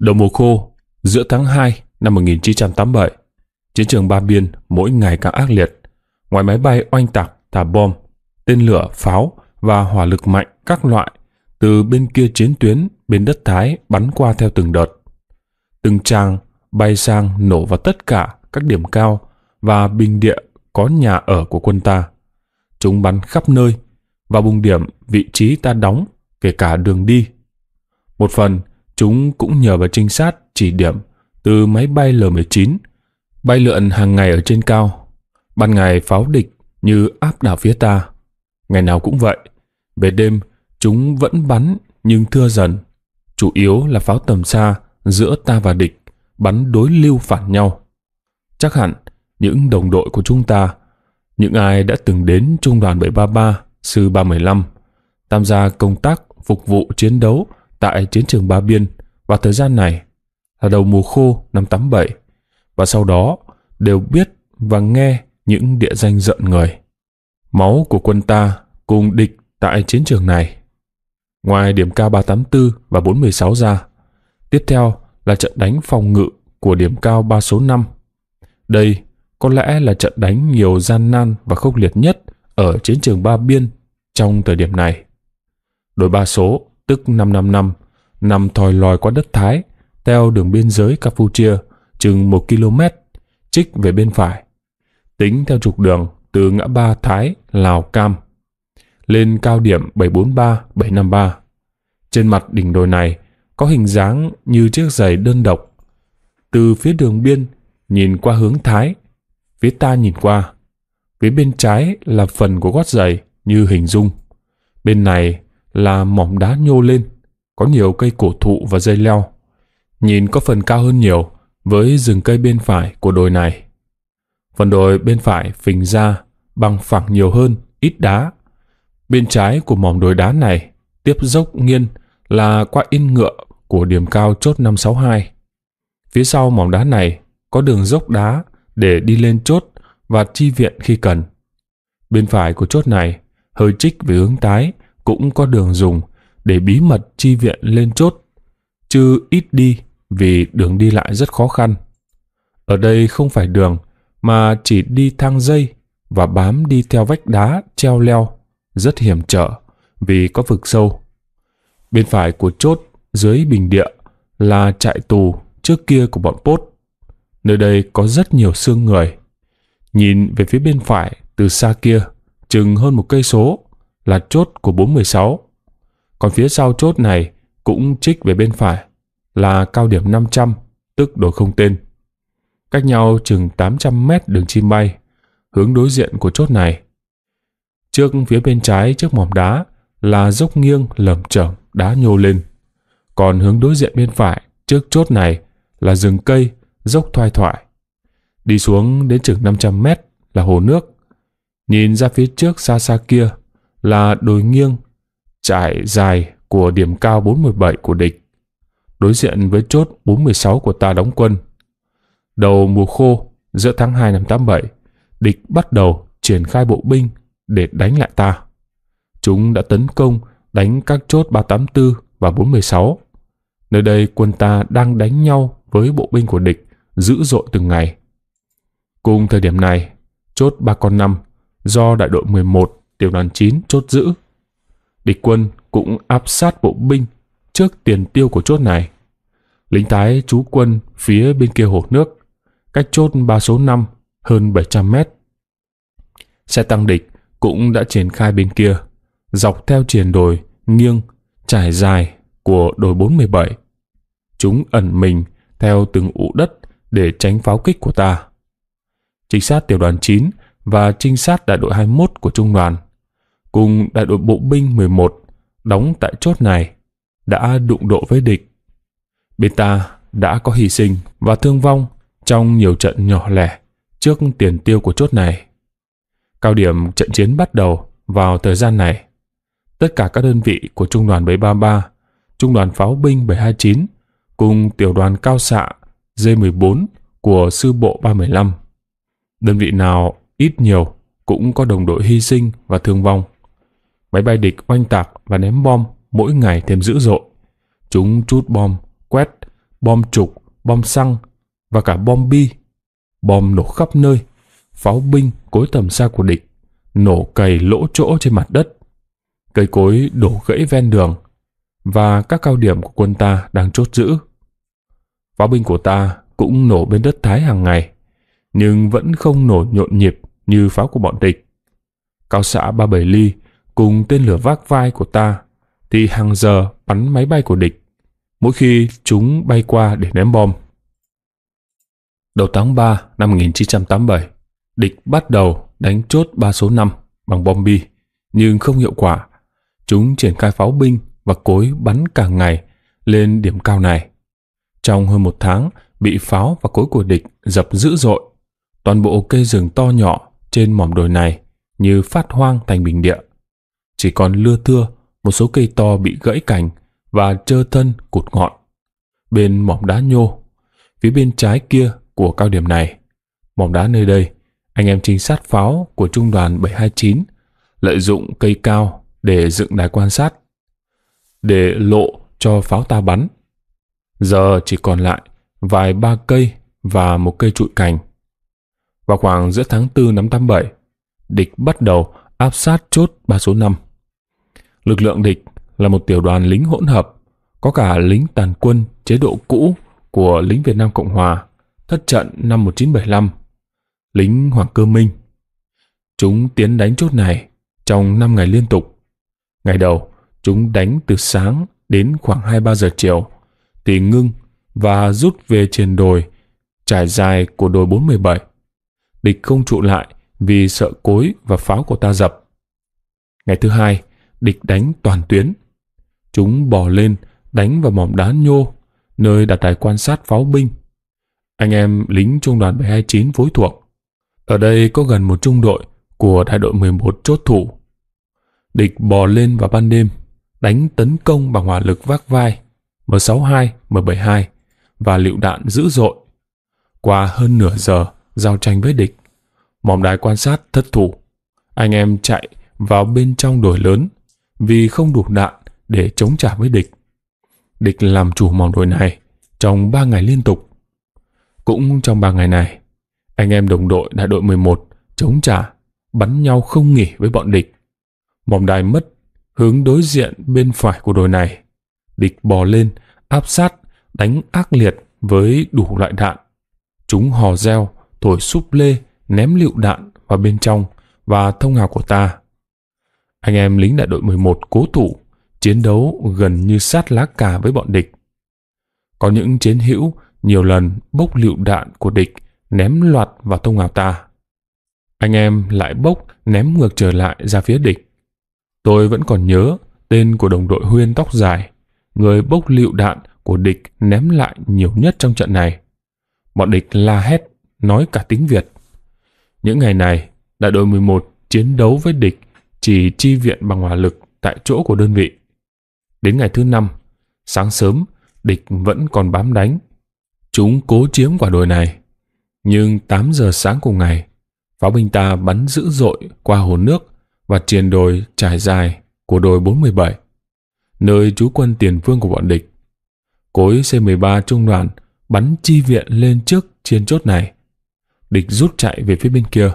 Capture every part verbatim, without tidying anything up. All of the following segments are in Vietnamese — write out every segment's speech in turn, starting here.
Đầu mùa khô, giữa tháng hai năm một nghìn chín trăm tám mươi bảy, chiến trường Ba Biên mỗi ngày càng ác liệt. Ngoài máy bay oanh tạc, thả bom, tên lửa, pháo và hỏa lực mạnh các loại từ bên kia chiến tuyến, bên đất Thái bắn qua theo từng đợt. Từng tràng bay sang nổ vào tất cả các điểm cao và bình địa có nhà ở của quân ta. Chúng bắn khắp nơi và vùng điểm vị trí ta đóng, kể cả đường đi. Một phần, chúng cũng nhờ vào trinh sát chỉ điểm từ máy bay L mười chín, bay lượn hàng ngày ở trên cao. Ban ngày pháo địch như áp đảo phía ta, ngày nào cũng vậy. Về đêm, chúng vẫn bắn nhưng thưa dần, chủ yếu là pháo tầm xa giữa ta và địch, bắn đối lưu phản nhau. Chắc hẳn những đồng đội của chúng ta, những ai đã từng đến Trung đoàn bảy ba ba, Sư ba một năm, tham gia công tác phục vụ chiến đấu tại chiến trường Ba Biên vào thời gian này là đầu mùa khô năm tám mươi bảy, và sau đó đều biết và nghe những địa danh rợn người. Máu của quân ta cùng địch tại chiến trường này. Ngoài điểm cao ba tám tư và bốn một sáu ra, tiếp theo là trận đánh phòng ngự của điểm cao ba số năm. Đây có lẽ là trận đánh nhiều gian nan và khốc liệt nhất ở chiến trường Ba Biên trong thời điểm này. Đội ba số, tức năm trăm năm mươi lăm, nằm thòi lòi qua đất Thái theo đường biên giới Campuchia chừng một ki lô mét, trích về bên phải, tính theo trục đường từ ngã ba Thái Lào Cam lên cao điểm bảy bốn ba bảy năm ba. Trên mặt đỉnh đồi này có hình dáng như chiếc giày đơn độc. Từ phía đường biên nhìn qua hướng Thái, phía ta nhìn qua, phía bên trái là phần của gót giày như hình dung. Bên này là mỏm đá nhô lên, có nhiều cây cổ thụ và dây leo. Nhìn có phần cao hơn nhiều với rừng cây bên phải của đồi này. Phần đồi bên phải phình ra, bằng phẳng nhiều hơn, ít đá. Bên trái của mỏm đồi đá này tiếp dốc nghiêng là qua yên ngựa của điểm cao chốt năm sáu hai. Phía sau mỏm đá này có đường dốc đá để đi lên chốt và chi viện khi cần. Bên phải của chốt này hơi trích về hướng Thái cũng có đường dùng để bí mật chi viện lên chốt, chứ ít đi vì đường đi lại rất khó khăn. Ở đây không phải đường mà chỉ đi thang dây và bám đi theo vách đá treo leo, rất hiểm trở vì có vực sâu. Bên phải của chốt dưới bình địa là trại tù trước kia của bọn Pốt. Nơi đây có rất nhiều xương người. Nhìn về phía bên phải từ xa kia, chừng hơn một cây số là chốt của bốn một sáu. Còn phía sau chốt này cũng trích về bên phải là cao điểm năm trăm, tức đồi không tên. Cách nhau chừng tám trăm mét đường chim bay, hướng đối diện của chốt này. Trước phía bên trái trước mỏm đá là dốc nghiêng lởm chởm đá nhô lên. Còn hướng đối diện bên phải trước chốt này là rừng cây dốc thoai thoải. Đi xuống đến chừng năm trăm mét là hồ nước. Nhìn ra phía trước xa xa kia là đồi nghiêng, trải dài của điểm cao bốn một bảy của địch. Đối diện với chốt bốn một sáu của ta đóng quân. Đầu mùa khô, giữa tháng hai năm tám mươi bảy, địch bắt đầu triển khai bộ binh để đánh lại ta. Chúng đã tấn công đánh các chốt ba tám tư và bốn một sáu. Nơi đây quân ta đang đánh nhau với bộ binh của địch dữ dội từng ngày. Cùng thời điểm này, chốt Ba Con Năm do đại đội mười một, tiểu đoàn chín chốt giữ. Địch quân cũng áp sát bộ binh trước tiền tiêu của chốt này. Lính Thái trú quân phía bên kia hồ nước, cách chốt ba số năm hơn bảy trăm mét. Xe tăng địch cũng đã triển khai bên kia, dọc theo triền đồi nghiêng trải dài của đồi bốn một bảy. Chúng ẩn mình theo từng ụ đất để tránh pháo kích của ta. Trinh sát tiểu đoàn chín và trinh sát đại đội hai mươi mốt của trung đoàn cùng đại đội bộ binh mười một đóng tại chốt này đã đụng độ với địch. Bên ta đã có hy sinh và thương vong trong nhiều trận nhỏ lẻ trước tiền tiêu của chốt này. Cao điểm trận chiến bắt đầu vào thời gian này. Tất cả các đơn vị của trung đoàn bảy ba ba, trung đoàn pháo binh bảy hai chín cùng tiểu đoàn cao xạ D mười bốn của sư bộ ba một năm. Đơn vị nào ít nhiều cũng có đồng đội hy sinh và thương vong. Máy bay địch oanh tạc và ném bom mỗi ngày thêm dữ dội. Chúng trút bom, quét, bom trục, bom xăng và cả bom bi. Bom nổ khắp nơi, pháo binh cối tầm xa của địch nổ cày lỗ chỗ trên mặt đất, cây cối đổ gãy ven đường và các cao điểm của quân ta đang chốt giữ. Pháo binh của ta cũng nổ bên đất Thái hàng ngày, nhưng vẫn không nổ nhộn nhịp như pháo của bọn địch. Cao xạ ba mươi bảy ly cùng tên lửa vác vai của ta thì hàng giờ bắn máy bay của địch mỗi khi chúng bay qua để ném bom. Đầu tháng ba năm một nghìn chín trăm tám mươi bảy, địch bắt đầu đánh chốt ba số năm bằng bom bi, nhưng không hiệu quả. Chúng triển khai pháo binh và cối bắn cả ngày lên điểm cao này. Trong hơn một tháng, bị pháo và cối của địch dập dữ dội. Toàn bộ cây rừng to nhỏ trên mỏm đồi này như phát hoang thành bình địa. Chỉ còn lưa thưa một số cây to bị gãy cành và trơ thân cụt ngọn. Bên mỏm đá nhô, phía bên trái kia của cao điểm này, mỏm đá nơi đây, anh em trinh sát pháo của Trung đoàn bảy hai chín lợi dụng cây cao để dựng đài quan sát, để lộ cho pháo ta bắn. Giờ chỉ còn lại vài ba cây và một cây trụi cành. Vào khoảng giữa tháng tư năm tám mươi bảy, địch bắt đầu áp sát chốt ba số năm. Lực lượng địch là một tiểu đoàn lính hỗn hợp, có cả lính tàn quân chế độ cũ của lính Việt Nam Cộng Hòa thất trận năm một nghìn chín trăm bảy mươi lăm, lính Hoàng Cơ Minh. Chúng tiến đánh chốt này trong năm ngày liên tục. Ngày đầu, chúng đánh từ sáng đến khoảng hai ba giờ chiều, thì ngưng và rút về trên đồi, trải dài của đồi bốn một bảy. Địch không trụ lại vì sợ cối và pháo của ta dập. Ngày thứ hai, địch đánh toàn tuyến. Chúng bò lên, đánh vào mỏm đá nhô, nơi đặt đài quan sát pháo binh. Anh em lính Trung đoàn bảy hai chín phối thuộc. Ở đây có gần một trung đội của đại đội mười một chốt thủ. Địch bò lên vào ban đêm, đánh tấn công bằng hỏa lực vác vai, M sáu hai, M bảy hai và lựu đạn dữ dội. Qua hơn nửa giờ giao tranh với địch, mỏm đài quan sát thất thủ. Anh em chạy vào bên trong đồi lớn vì không đủ đạn để chống trả với địch. Địch làm chủ mỏm đồi này trong ba ngày liên tục. Cũng trong ba ngày này, anh em đồng đội đại đội mười một chống trả, bắn nhau không nghỉ với bọn địch. Mỏm đài mất hướng đối diện bên phải của đồi này. Địch bò lên, áp sát, đánh ác liệt với đủ loại đạn. Chúng hò reo, thổi súp lê, ném lựu đạn vào bên trong và thông hào của ta. Anh em lính đại đội mười một cố thủ, chiến đấu gần như sát lá cà với bọn địch. Có những chiến hữu nhiều lần bốc lựu đạn của địch ném loạt vào thông hào ta. Anh em lại bốc ném ngược trở lại ra phía địch. Tôi vẫn còn nhớ tên của đồng đội Huyên tóc dài, người bốc lựu đạn của địch ném lại nhiều nhất trong trận này. Bọn địch la hét, nói cả tiếng Việt. Những ngày này, đại đội mười một chiến đấu với địch chỉ chi viện bằng hỏa lực tại chỗ của đơn vị. Đến ngày thứ năm, sáng sớm, địch vẫn còn bám đánh. Chúng cố chiếm quả đồi này. Nhưng tám giờ sáng cùng ngày, pháo binh ta bắn dữ dội qua hồ nước và triền đồi trải dài của đồi bốn một bảy, nơi trú quân tiền phương của bọn địch. Cối C mười ba trung đoàn bắn chi viện lên trước trên chốt này. Địch rút chạy về phía bên kia.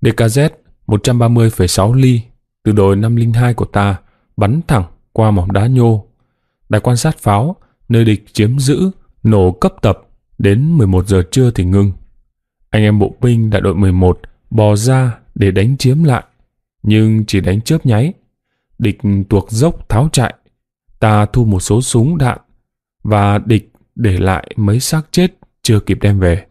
đê ca dét một trăm ba mươi phẩy sáu ly từ đồi năm không hai của ta bắn thẳng qua mỏm đá nhô. Đài quan sát pháo nơi địch chiếm giữ nổ cấp tập đến mười một giờ trưa thì ngưng. Anh em bộ binh đại đội mười một bò ra để đánh chiếm lại, nhưng chỉ đánh chớp nháy. Địch tuột dốc tháo chạy. Ta thu một số súng đạn và địch để lại mấy xác chết chưa kịp đem về.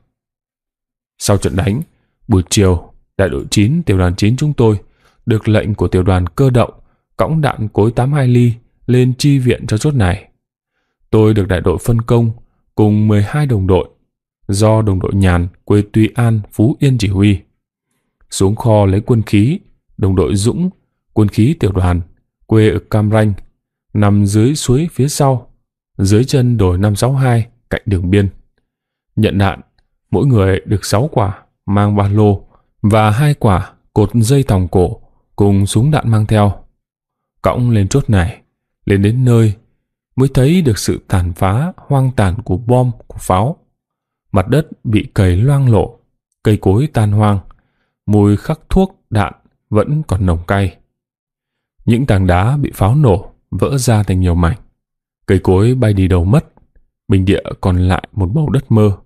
Sau trận đánh, buổi chiều, đại đội chín, tiểu đoàn chín chúng tôi được lệnh của tiểu đoàn cơ động cõng đạn cối tám mươi hai ly lên chi viện cho chốt này. Tôi được đại đội phân công cùng mười hai đồng đội do đồng đội Nhàn quê Tuy An, Phú Yên chỉ huy. Xuống kho lấy quân khí, đồng đội Dũng, quân khí tiểu đoàn, quê ở Cam Ranh, nằm dưới suối phía sau, dưới chân đồi năm sáu hai cạnh đường biên. Nhận đạn, mỗi người được sáu quả mang ba lô và hai quả cột dây thòng cổ cùng súng đạn mang theo. Cõng lên chốt này, lên đến nơi, mới thấy được sự tàn phá hoang tàn của bom, của pháo. Mặt đất bị cày loang lộ, cây cối tan hoang, mùi khắc thuốc, đạn vẫn còn nồng cay. Những tảng đá bị pháo nổ vỡ ra thành nhiều mảnh, cây cối bay đi đầu mất, bình địa còn lại một màu đất mơ,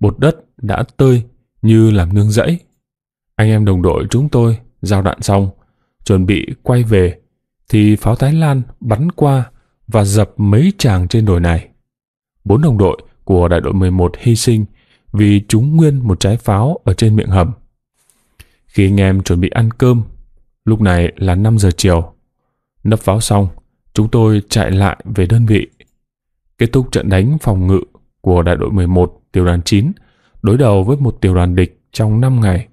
bột đất đã tơi như làm nương rẫy. Anh em đồng đội chúng tôi giao đạn xong, chuẩn bị quay về, thì pháo Thái Lan bắn qua và dập mấy tràng trên đồi này. Bốn đồng đội của đại đội mười một hy sinh vì trúng nguyên một trái pháo ở trên miệng hầm. Khi anh em chuẩn bị ăn cơm, lúc này là năm giờ chiều, nấp pháo xong, chúng tôi chạy lại về đơn vị. Kết thúc trận đánh phòng ngự của đại đội mười một tiểu đoàn chín đối đầu với một tiểu đoàn địch trong năm ngày,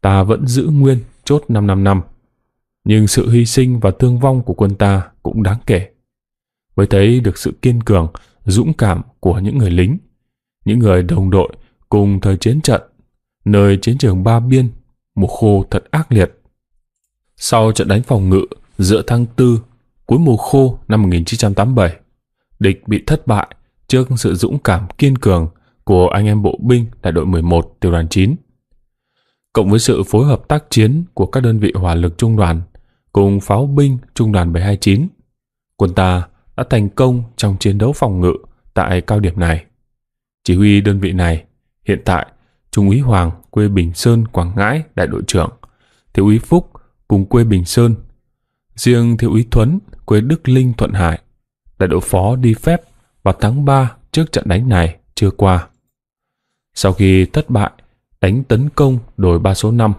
ta vẫn giữ nguyên chốt năm trăm năm mươi lăm. Nhưng sự hy sinh và thương vong của quân ta cũng đáng kể. Mới thấy được sự kiên cường, dũng cảm của những người lính, những người đồng đội cùng thời chiến trận, nơi chiến trường Ba Biên, mùa khô thật ác liệt. Sau trận đánh phòng ngự giữa tháng tư, cuối mùa khô năm một nghìn chín trăm tám mươi bảy, địch bị thất bại trước sự dũng cảm kiên cường của anh em bộ binh đại đội mười một tiểu đoàn chín. Cộng với sự phối hợp tác chiến của các đơn vị hỏa lực trung đoàn cùng pháo binh trung đoàn bảy hai chín, quân ta đã thành công trong chiến đấu phòng ngự tại cao điểm này. Chỉ huy đơn vị này hiện tại Trung úy Hoàng quê Bình Sơn, Quảng Ngãi đại đội trưởng, Thiếu úy Phúc cùng quê Bình Sơn, riêng Thiếu úy Thuấn quê Đức Linh, Thuận Hải đại đội phó đi phép vào tháng ba trước trận đánh này chưa qua. Sau khi thất bại đánh tấn công đồi ba số năm,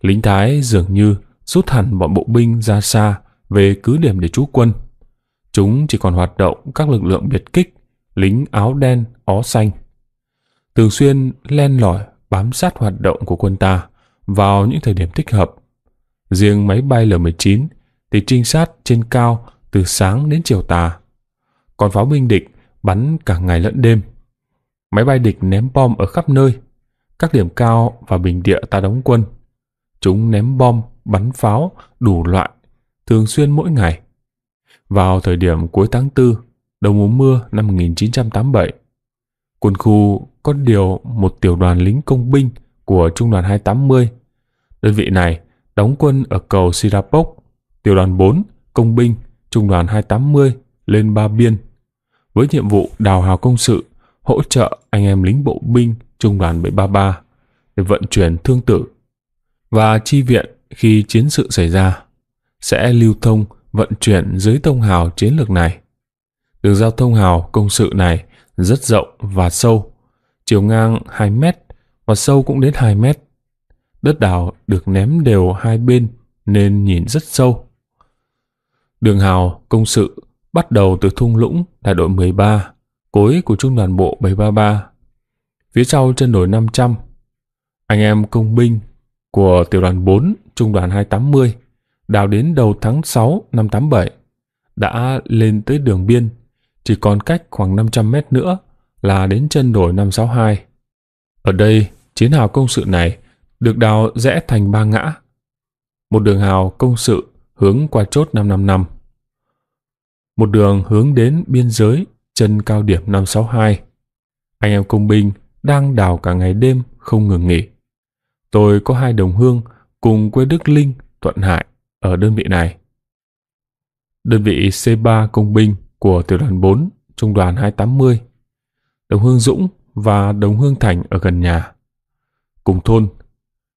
lính Thái dường như rút hẳn bọn bộ binh ra xa về cứ điểm để trú quân. Chúng chỉ còn hoạt động các lực lượng biệt kích, lính áo đen, ó xanh, thường xuyên len lỏi bám sát hoạt động của quân ta vào những thời điểm thích hợp. Riêng máy bay L mười chín thì trinh sát trên cao từ sáng đến chiều tà, còn pháo binh địch bắn cả ngày lẫn đêm. Máy bay địch ném bom ở khắp nơi, các điểm cao và bình địa ta đóng quân. Chúng ném bom, bắn pháo đủ loại, thường xuyên mỗi ngày. Vào thời điểm cuối tháng tư, đầu mùa mưa năm một nghìn chín trăm tám mươi bảy, quân khu có điều một tiểu đoàn lính công binh của Trung đoàn hai tám mươi. Đơn vị này đóng quân ở cầu Sirapok, tiểu đoàn bốn, công binh, Trung đoàn hai tám mươi lên Ba Biên, với nhiệm vụ đào hào công sự, hỗ trợ anh em lính bộ binh Trung đoàn bảy ba ba để vận chuyển thương tử và chi viện khi chiến sự xảy ra, sẽ lưu thông vận chuyển dưới thông hào chiến lược này. Đường giao thông hào công sự này rất rộng và sâu, chiều ngang hai mét và sâu cũng đến hai mét. Đất đào được ném đều hai bên nên nhìn rất sâu. Đường hào công sự bắt đầu từ thung lũng đại đội mười ba, cối của Trung đoàn bộ bảy ba ba, phía sau chân đồi năm trăm. Anh em công binh của tiểu đoàn bốn, Trung đoàn hai tám mươi đào đến đầu tháng sáu năm tám mươi bảy, đã lên tới đường biên, chỉ còn cách khoảng năm trăm mét nữa là đến chân đồi năm sáu hai. Ở đây, chiến hào công sự này được đào rẽ thành ba ngã. Một đường hào công sự hướng qua chốt năm trăm năm mươi lăm, một đường hướng đến biên giới chân cao điểm năm sáu hai. Anh em công binh đang đào cả ngày đêm không ngừng nghỉ. Tôi có hai đồng hương cùng quê Đức Linh, Thuận Hải ở đơn vị này. Đơn vị C ba công binh của tiểu đoàn bốn, Trung đoàn hai tám mươi, đồng hương Dũng và đồng hương Thành ở gần nhà, cùng thôn.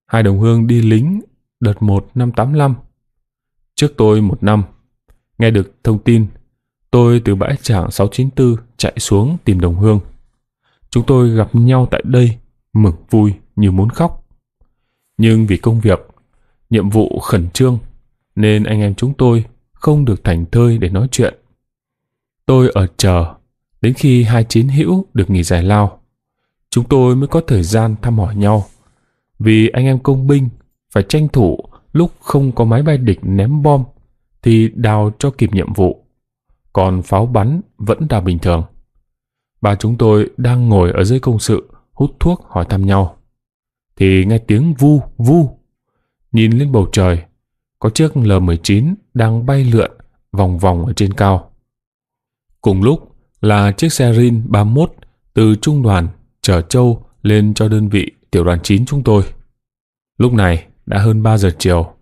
Hai đồng hương đi lính đợt một năm tám mươi lăm, trước tôi một năm. Nghe được thông tin, tôi từ bãi trảng sáu chín tư chạy xuống tìm đồng hương. Chúng tôi gặp nhau tại đây mừng vui như muốn khóc. Nhưng vì công việc, nhiệm vụ khẩn trương nên anh em chúng tôi không được thảnh thơi để nói chuyện. Tôi ở chờ đến khi hai chiến hữu được nghỉ giải lao, chúng tôi mới có thời gian thăm hỏi nhau. Vì anh em công binh phải tranh thủ lúc không có máy bay địch ném bom thì đào cho kịp nhiệm vụ, còn pháo bắn vẫn đào bình thường. Ba chúng tôi đang ngồi ở dưới công sự hút thuốc hỏi thăm nhau thì nghe tiếng vu vu. Nhìn lên bầu trời, có chiếc L mười chín đang bay lượn vòng vòng ở trên cao. Cùng lúc là chiếc xe Rin ba mươi mốt từ trung đoàn chở Châu lên cho đơn vị tiểu đoàn chín chúng tôi. Lúc này đã hơn ba giờ chiều,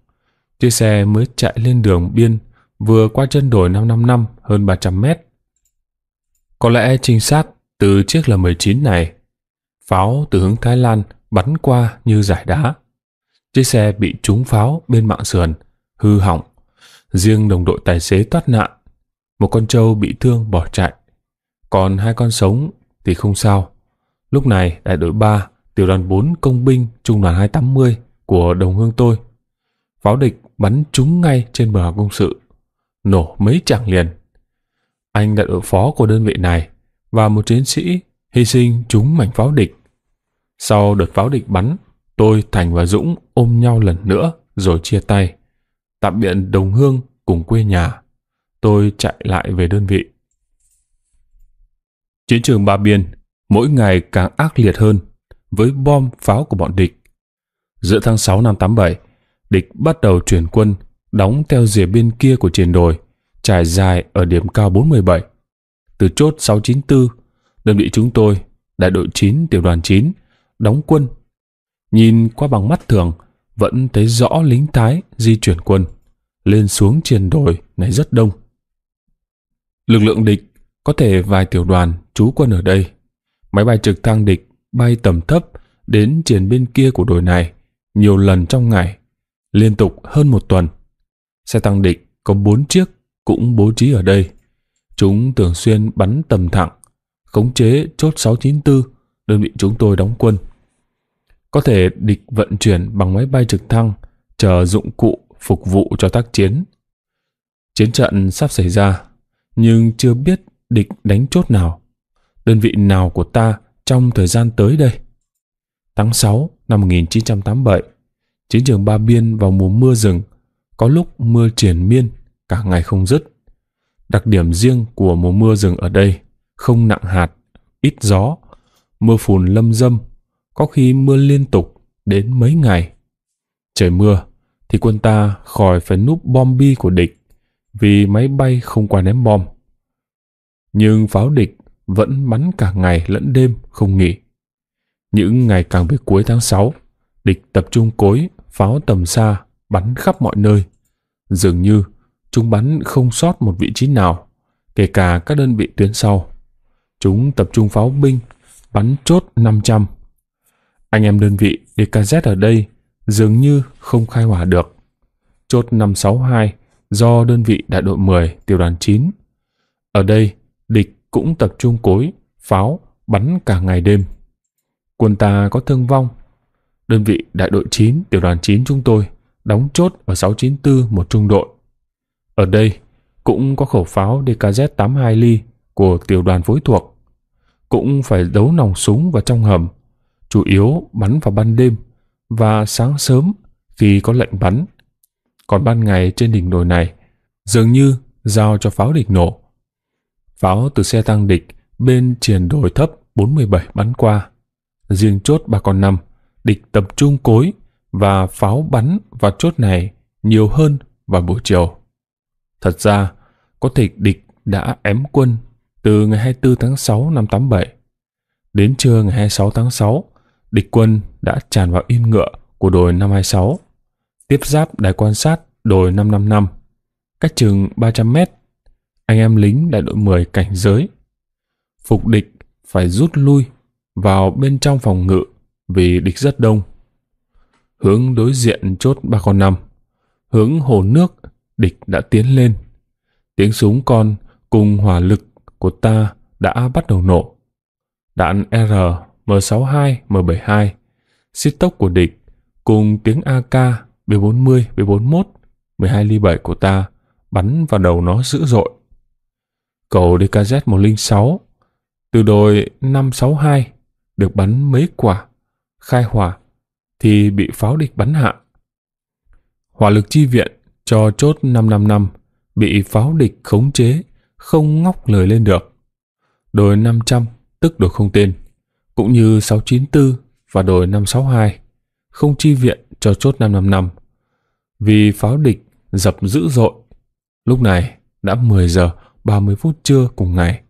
chiếc xe mới chạy lên đường biên vừa qua chân đồi năm trăm năm mươi lăm hơn ba trăm mét. Có lẽ trinh sát từ chiếc L mười chín này, pháo từ hướng Thái Lan bắn qua như dải đá. Chiếc xe bị trúng pháo bên mạng sườn, hư hỏng. Riêng đồng đội tài xế thoát nạn, một con trâu bị thương bỏ chạy. Còn hai con sống thì không sao. Lúc này đại đội ba, tiểu đoàn bốn công binh trung đoàn hai tám mươi của đồng hương tôi. Pháo địch bắn trúng ngay trên bờ công sự, nổ mấy chảng liền. Anh đại đội phó của đơn vị này và một chiến sĩ hy sinh trúng mảnh pháo địch. Sau đợt pháo địch bắn, tôi, Thành và Dũng ôm nhau lần nữa rồi chia tay, tạm biệt đồng hương cùng quê nhà. Tôi chạy lại về đơn vị. Chiến trường Ba Biên mỗi ngày càng ác liệt hơn với bom pháo của bọn địch. Giữa tháng sáu năm tám mươi bảy, địch bắt đầu chuyển quân đóng theo rìa bên kia của triền đồi, trải dài ở điểm cao bốn trăm mười bảy. Từ chốt sáu trăm chín mươi tư, đơn vị chúng tôi, đại đội chín tiểu đoàn chín, đóng quân. Nhìn qua bằng mắt thường vẫn thấy rõ lính Thái di chuyển quân lên xuống triền đồi này rất đông. Lực lượng địch có thể vài tiểu đoàn trú quân ở đây. Máy bay trực thăng địch bay tầm thấp đến triền bên kia của đồi này nhiều lần trong ngày, liên tục hơn một tuần. Xe tăng địch có bốn chiếc cũng bố trí ở đây. Chúng thường xuyên bắn tầm thẳng, khống chế chốt sáu trăm chín mươi tư, đơn vị chúng tôi đóng quân. Có thể địch vận chuyển bằng máy bay trực thăng chở dụng cụ phục vụ cho tác chiến. Chiến trận sắp xảy ra, nhưng chưa biết địch đánh chốt nào, đơn vị nào của ta trong thời gian tới đây. Tháng sáu năm một nghìn chín trăm tám mươi bảy, chiến trường Ba Biên vào mùa mưa rừng, có lúc mưa triền miên cả ngày không dứt. Đặc điểm riêng của mùa mưa rừng ở đây, không nặng hạt, ít gió, mưa phùn lâm dâm, có khi mưa liên tục đến mấy ngày. Trời mưa thì quân ta khỏi phải núp bom bi của địch vì máy bay không qua ném bom. Nhưng pháo địch vẫn bắn cả ngày lẫn đêm không nghỉ. Những ngày càng về cuối tháng sáu, địch tập trung cối pháo tầm xa bắn khắp mọi nơi. Dường như chúng bắn không sót một vị trí nào, kể cả các đơn vị tuyến sau. Chúng tập trung pháo binh bắn chốt năm trăm. Anh em đơn vị đê ca dét ở đây dường như không khai hỏa được. Chốt năm trăm sáu mươi hai do đơn vị đại đội mười tiểu đoàn chín. Ở đây địch cũng tập trung cối pháo bắn cả ngày đêm. Quân ta có thương vong. Đơn vị đại đội chín tiểu đoàn chín chúng tôi đóng chốt ở sáu trăm chín mươi tư một trung đội. Ở đây cũng có khẩu pháo đê ca dét tám mươi hai ly của tiểu đoàn phối thuộc. Cũng phải đấu nòng súng vào trong hầm, chủ yếu bắn vào ban đêm và sáng sớm khi có lệnh bắn. Còn ban ngày trên đỉnh đồi này dường như giao cho pháo địch nổ. Pháo từ xe tăng địch bên triền đồi thấp bốn mươi bảy bắn qua. Riêng chốt Ba Con Năm, địch tập trung cối và pháo bắn vào chốt này nhiều hơn vào buổi chiều. Thật ra, có thể địch đã ém quân từ ngày hai mươi tư tháng sáu năm tám mươi bảy. Đến trưa ngày hai mươi sáu tháng sáu, địch quân đã tràn vào yên ngựa của đồi năm trăm hai mươi sáu, tiếp giáp đài quan sát đồi năm trăm năm mươi lăm, cách chừng ba trăm mét. Anh em lính đại đội mười cảnh giới, phục địch phải rút lui vào bên trong phòng ngự vì địch rất đông. Hướng đối diện chốt Ba Con Năm, hướng hồ nước, địch đã tiến lên. Tiếng súng con cùng hỏa lực của ta đã bắt đầu nổ. Đạn R, M sáu mươi hai, M bảy mươi hai, xít tốc của địch cùng tiếng a ca, B bốn mươi, B bốn mươi mốt, mười hai ly bảy của ta bắn vào đầu nó dữ dội. Cầu đê ca dét một không sáu từ đồi năm trăm sáu mươi hai được bắn mấy quả, khai hỏa thì bị pháo địch bắn hạ. Hỏa lực chi viện cho chốt năm trăm năm mươi lăm bị pháo địch khống chế, không ngóc lời lên được. Đồi năm trăm tức đồi không tên, cũng như sáu trăm chín mươi tư và đồi năm trăm sáu mươi hai không chi viện cho chốt năm trăm năm mươi lăm vì pháo địch dập dữ dội. Lúc này đã mười giờ ba mươi phút trưa cùng ngày.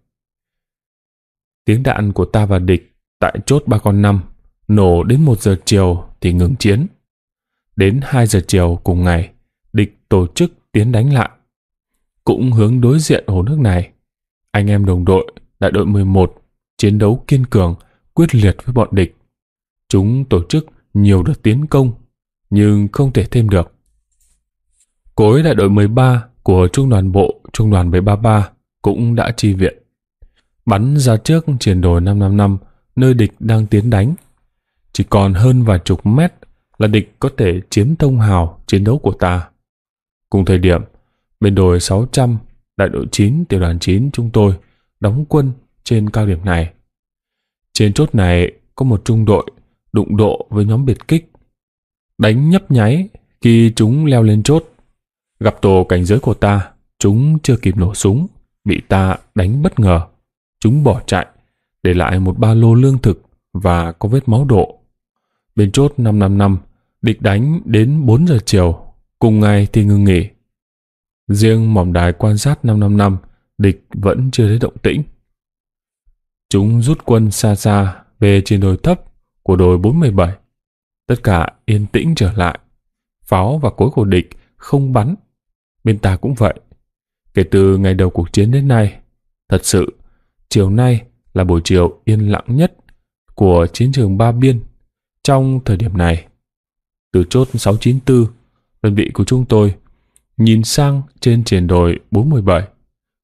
Tiếng đạn của ta và địch tại chốt ba con năm nổ đến một giờ chiều thì ngừng chiến. Đến hai giờ chiều cùng ngày, địch tổ chức tiến đánh lại, cũng hướng đối diện hồ nước này. Anh em đồng đội đại đội mười một chiến đấu kiên cường, quyết liệt với bọn địch. Chúng tổ chức nhiều đợt tiến công nhưng không thể thêm được. Cối đại đội mười ba của Trung đoàn bộ Trung đoàn bảy ba ba cũng đã chi viện, bắn ra trước triển đồi năm trăm năm mươi lăm nơi địch đang tiến đánh. Chỉ còn hơn vài chục mét là địch có thể chiếm tông hào chiến đấu của ta. Cùng thời điểm, bên đồi sáu trăm, đại đội chín, tiểu đoàn chín chúng tôi đóng quân trên cao điểm này. Trên chốt này có một trung đội đụng độ với nhóm biệt kích, đánh nhấp nháy khi chúng leo lên chốt. Gặp tổ cảnh giới của ta, chúng chưa kịp nổ súng, bị ta đánh bất ngờ. Chúng bỏ chạy, để lại một ba lô lương thực và có vết máu độ. Bên chốt năm trăm năm mươi lăm, địch đánh đến bốn giờ chiều, cùng ngày thì ngừng nghỉ. Riêng mỏm đài quan sát năm trăm năm mươi lăm, địch vẫn chưa thấy động tĩnh. Chúng rút quân xa xa về trên đồi thấp của đồi bốn mươi bảy. Tất cả yên tĩnh trở lại, pháo và cối của địch không bắn. Bên ta cũng vậy. Kể từ ngày đầu cuộc chiến đến nay, thật sự chiều nay là buổi chiều yên lặng nhất của chiến trường Ba Biên trong thời điểm này. Từ chốt sáu chín tư, đơn vị của chúng tôi nhìn sang trên triển đồi bốn mươi bảy.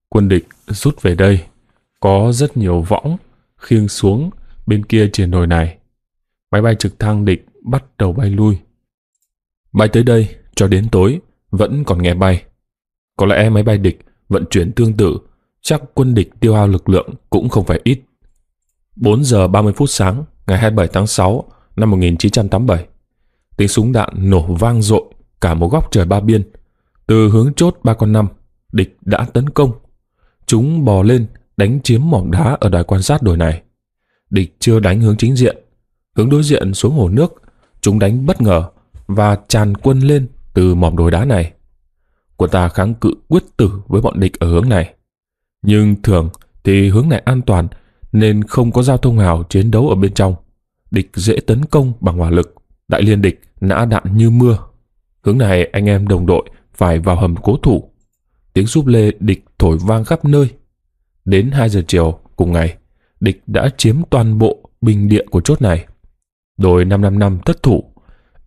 Quân địch rút về đây, có rất nhiều võng khiêng xuống bên kia triển đồi này. Máy bay trực thăng địch bắt đầu bay lui. Bay tới đây cho đến tối vẫn còn nghe bay. Có lẽ máy bay địch vận chuyển tương tự, chắc quân địch tiêu hao lực lượng cũng không phải ít. bốn giờ ba mươi phút sáng ngày hai mươi bảy tháng sáu năm một nghìn chín trăm tám mươi bảy, tiếng súng đạn nổ vang dội cả một góc trời Ba Biên. Từ hướng chốt ba con năm, địch đã tấn công. Chúng bò lên đánh chiếm mỏm đá ở đài quan sát đồi này. Địch chưa đánh hướng chính diện, hướng đối diện xuống hồ nước. Chúng đánh bất ngờ và tràn quân lên từ mỏm đồi đá này. Quân ta kháng cự quyết tử với bọn địch ở hướng này. Nhưng thường thì hướng này an toàn nên không có giao thông hào chiến đấu ở bên trong. Địch dễ tấn công bằng hỏa lực, đại liên địch nã đạn như mưa. Hướng này anh em đồng đội phải vào hầm cố thủ. Tiếng súp lê địch thổi vang khắp nơi. Đến hai giờ chiều cùng ngày, địch đã chiếm toàn bộ bình địa của chốt này. Đồi năm trăm năm mươi lăm thất thủ.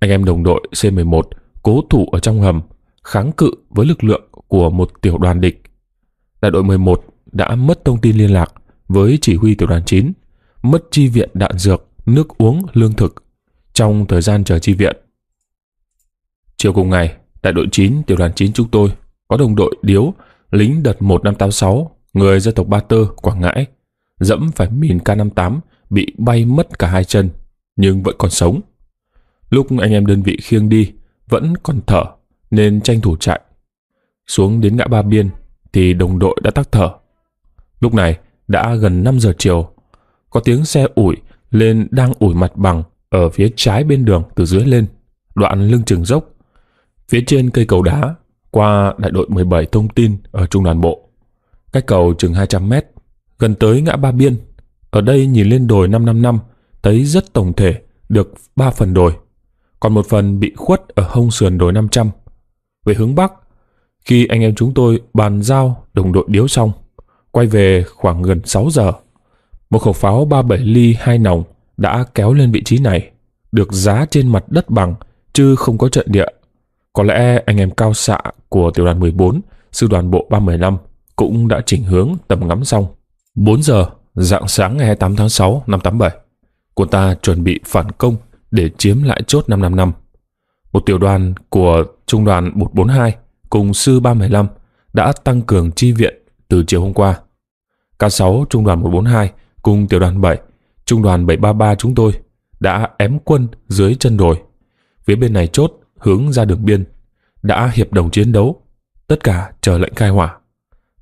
Anh em đồng đội C mười một cố thủ ở trong hầm, kháng cự với lực lượng của một tiểu đoàn địch. Đại đội mười một đã mất thông tin liên lạc với chỉ huy tiểu đoàn chín, mất chi viện đạn dược, nước uống, lương thực trong thời gian chờ chi viện. Chiều cùng ngày, đại đội chín, tiểu đoàn chín chúng tôi có đồng đội điếu, lính đợt một năm tám sáu, người dân tộc Ba Tơ, Quảng Ngãi, dẫm phải mìn K năm mươi tám, bị bay mất cả hai chân, nhưng vẫn còn sống. Lúc anh em đơn vị khiêng đi, vẫn còn thở nên tranh thủ chạy. Xuống đến ngã Ba Biên thì đồng đội đã tắc thở. Lúc này đã gần năm giờ chiều, có tiếng xe ủi lên đang ủi mặt bằng ở phía trái bên đường từ dưới lên, đoạn lưng chừng dốc. Phía trên cây cầu đá qua đại đội mười bảy thông tin ở trung đoàn bộ. Cách cầu chừng hai trăm mét, gần tới ngã Ba Biên. Ở đây nhìn lên đồi năm trăm năm mươi lăm, thấy rất tổng thể được ba phần đồi, còn một phần bị khuất ở hông sườn đồi năm trăm. Về hướng bắc, khi anh em chúng tôi bàn giao đồng đội điếu xong, quay về khoảng gần sáu giờ, một khẩu pháo ba mươi bảy ly hai nòng đã kéo lên vị trí này, được giá trên mặt đất bằng chứ không có trận địa. Có lẽ anh em cao xạ của tiểu đoàn mười bốn, sư đoàn bộ ba một năm cũng đã chỉnh hướng tầm ngắm xong. bốn giờ rạng sáng ngày hai mươi tám tháng sáu năm tám mươi bảy, quân ta chuẩn bị phản công để chiếm lại chốt năm trăm năm mươi lăm. Một tiểu đoàn của trung đoàn một bốn hai cùng sư ba một năm đã tăng cường chi viện từ chiều hôm qua. K sáu trung đoàn một bốn hai cùng tiểu đoàn bảy, trung đoàn bảy ba ba chúng tôi đã ém quân dưới chân đồi. Phía bên này chốt hướng ra đường biên, đã hiệp đồng chiến đấu, tất cả chờ lệnh khai hỏa.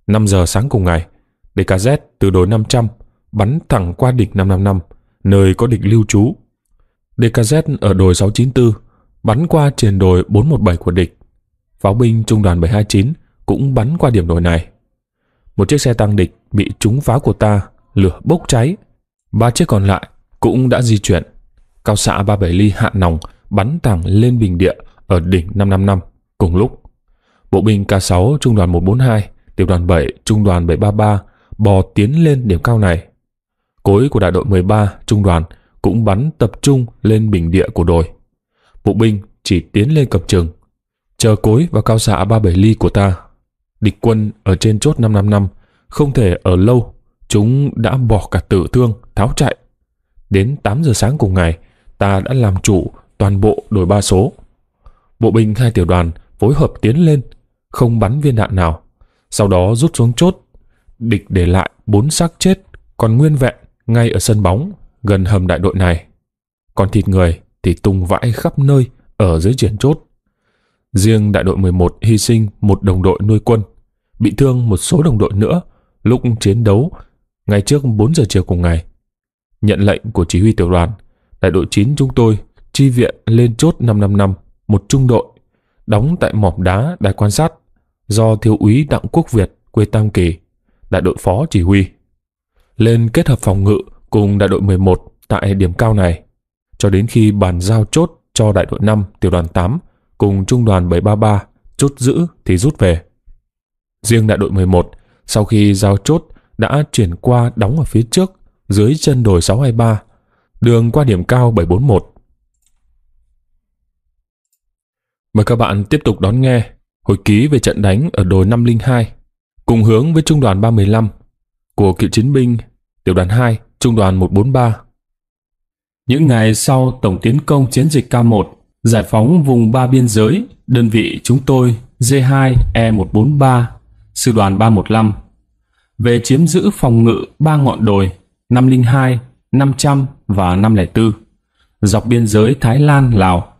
năm giờ sáng cùng ngày, đê ca dét từ đồi năm trăm bắn thẳng qua địch năm trăm năm mươi lăm, nơi có địch lưu trú. đê ca dét ở đồi sáu chín tư bắn qua triền đồi bốn một bảy của địch. Pháo binh trung đoàn bảy hai chín cũng bắn qua điểm đồi này. một chiếc xe tăng địch bị trúng pháo của ta, lửa bốc cháy. Ba chiếc còn lại cũng đã di chuyển. Cao xạ ba mươi bảy ly hạ nòng bắn thẳng lên bình địa ở đỉnh năm trăm năm mươi lăm cùng lúc. Bộ binh K sáu Trung đoàn một bốn hai, Tiểu đoàn bảy Trung đoàn bảy ba ba bò tiến lên điểm cao này. Cối của Đại đội mười ba Trung đoàn cũng bắn tập trung lên bình địa của đồi. Bộ binh chỉ tiến lên cập chừng, chờ cối và cao xạ ba mươi bảy ly của ta. Địch quân ở trên chốt năm trăm năm mươi lăm không thể ở lâu, chúng đã bỏ cả tử thương, tháo chạy. Đến tám giờ sáng cùng ngày, ta đã làm chủ toàn bộ đồi ba số. Bộ binh hai tiểu đoàn phối hợp tiến lên, không bắn viên đạn nào, sau đó rút xuống chốt. Địch để lại bốn xác chết còn nguyên vẹn ngay ở sân bóng gần hầm đại đội này. Còn thịt người thì tung vãi khắp nơi ở dưới triển chốt. Riêng đại đội mười một hy sinh một đồng đội nuôi quân, bị thương một số đồng đội nữa lúc chiến đấu ngay trước bốn giờ chiều cùng ngày. Nhận lệnh của chỉ huy tiểu đoàn, đại đội chín chúng tôi chi viện lên chốt năm trăm năm mươi lăm một trung đội đóng tại mỏm đá đài quan sát do thiếu úy Đặng Quốc Việt quê Tam Kỳ, đại đội phó chỉ huy, lên kết hợp phòng ngự cùng đại đội mười một tại điểm cao này cho đến khi bàn giao chốt cho đại đội năm tiểu đoàn tám cùng trung đoàn bảy ba ba chốt giữ thì rút về. Riêng đại đội mười một sau khi giao chốt đã chuyển qua đóng ở phía trước dưới chân đồi sáu hai ba, đường qua điểm cao bảy bốn một. Mời các bạn tiếp tục đón nghe hồi ký về trận đánh ở đồi năm không hai cùng hướng với trung đoàn ba một năm của cựu chiến binh tiểu đoàn hai trung đoàn một bốn ba. Những ngày sau tổng tiến công chiến dịch K một, giải phóng vùng ba biên giới, đơn vị chúng tôi D hai E một bốn ba, sư đoàn ba một năm về chiếm giữ phòng ngự ba ngọn đồi năm không hai, năm trăm và năm không bốn dọc biên giới Thái Lan Lào.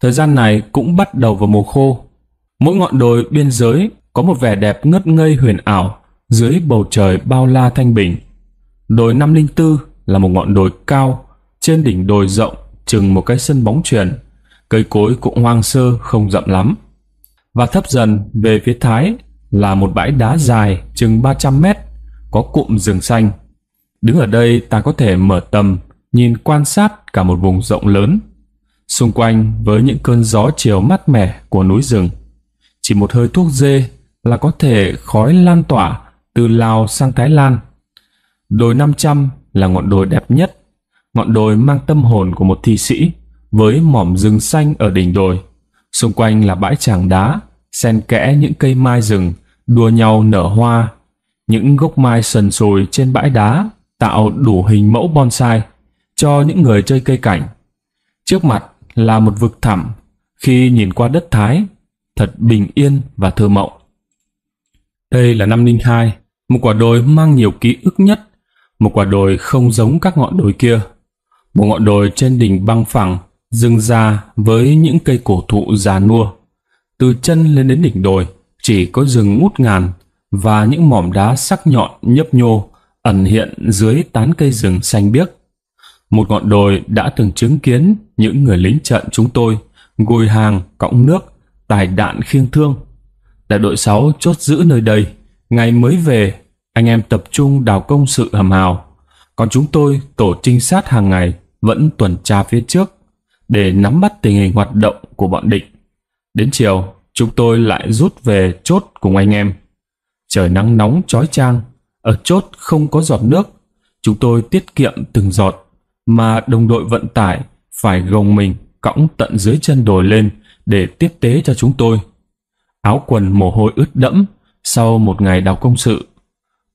Thời gian này cũng bắt đầu vào mùa khô. Mỗi ngọn đồi biên giới có một vẻ đẹp ngất ngây huyền ảo dưới bầu trời bao la thanh bình. Đồi năm không bốn là một ngọn đồi cao, trên đỉnh đồi rộng chừng một cái sân bóng chuyền, cây cối cũng hoang sơ không rậm lắm. Và thấp dần về phía Thái là một bãi đá dài chừng ba trăm mét, có cụm rừng xanh. Đứng ở đây ta có thể mở tầm, nhìn quan sát cả một vùng rộng lớn. Xung quanh với những cơn gió chiều mát mẻ của núi rừng, chỉ một hơi thuốc dê là có thể khói lan tỏa từ Lào sang Thái Lan. Đồi năm trăm là ngọn đồi đẹp nhất, ngọn đồi mang tâm hồn của một thi sĩ với mỏm rừng xanh ở đỉnh đồi. Xung quanh là bãi tràng đá, xen kẽ những cây mai rừng đua nhau nở hoa. Những gốc mai sần sùi trên bãi đá tạo đủ hình mẫu bonsai cho những người chơi cây cảnh. Trước mặt là một vực thẳm, khi nhìn qua đất Thái, thật bình yên và thơ mộng. Đây là năm không hai, một quả đồi mang nhiều ký ức nhất, một quả đồi không giống các ngọn đồi kia. Một ngọn đồi trên đỉnh băng phẳng, rừng già với những cây cổ thụ già nua. Từ chân lên đến đỉnh đồi, chỉ có rừng ngút ngàn và những mỏm đá sắc nhọn nhấp nhô ẩn hiện dưới tán cây rừng xanh biếc. Một ngọn đồi đã từng chứng kiến những người lính trận chúng tôi gùi hàng, cõng nước, tải đạn khiêng thương. Đại đội sáu chốt giữ nơi đây, ngày mới về, anh em tập trung đào công sự hầm hào. Còn chúng tôi, tổ trinh sát hàng ngày, vẫn tuần tra phía trước để nắm bắt tình hình hoạt động của bọn địch. Đến chiều, chúng tôi lại rút về chốt cùng anh em. Trời nắng nóng chói chang, ở chốt không có giọt nước. Chúng tôi tiết kiệm từng giọt, mà đồng đội vận tải phải gồng mình cõng tận dưới chân đồi lên để tiếp tế cho chúng tôi. Áo quần mồ hôi ướt đẫm sau một ngày đào công sự,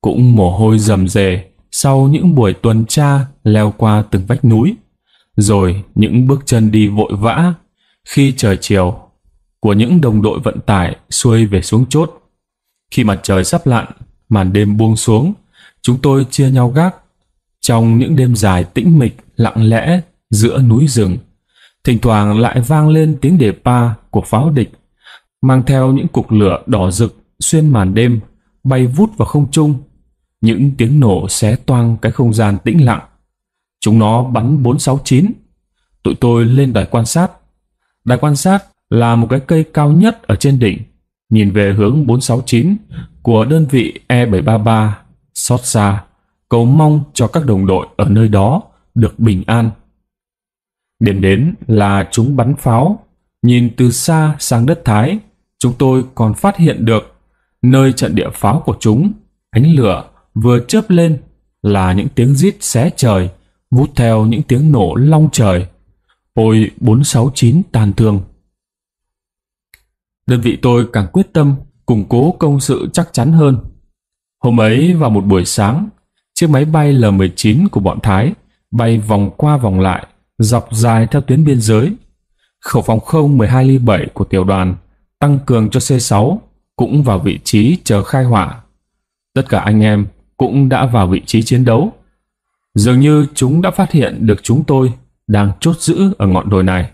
cũng mồ hôi rầm rề sau những buổi tuần tra leo qua từng vách núi, rồi những bước chân đi vội vã khi trời chiều của những đồng đội vận tải xuôi về xuống chốt. Khi mặt trời sắp lặn, màn đêm buông xuống, chúng tôi chia nhau gác. Trong những đêm dài tĩnh mịch lặng lẽ giữa núi rừng, thỉnh thoảng lại vang lên tiếng đề pa của pháo địch, mang theo những cục lửa đỏ rực xuyên màn đêm bay vút vào không trung. Những tiếng nổ xé toang cái không gian tĩnh lặng. Chúng nó bắn bốn sáu chín. Tụi tôi lên đài quan sát. Đài quan sát là một cái cây cao nhất ở trên đỉnh, nhìn về hướng bốn sáu chín của đơn vị E bảy ba ba xót xa, cầu mong cho các đồng đội ở nơi đó được bình an. Điểm đến là chúng bắn pháo. Nhìn từ xa sang đất Thái, chúng tôi còn phát hiện được nơi trận địa pháo của chúng, ánh lửa vừa chớp lên là những tiếng rít xé trời, vút theo những tiếng nổ long trời. Hồi bốn sáu chín tàn thương. Đơn vị tôi càng quyết tâm củng cố công sự chắc chắn hơn. Hôm ấy vào một buổi sáng, chiếc máy bay L mười chín của bọn Thái bay vòng qua vòng lại, dọc dài theo tuyến biên giới. Khẩu phòng không mười hai ly bảy của tiểu đoàn tăng cường cho C sáu cũng vào vị trí chờ khai hỏa. Tất cả anh em cũng đã vào vị trí chiến đấu. Dường như chúng đã phát hiện được chúng tôi đang chốt giữ ở ngọn đồi này.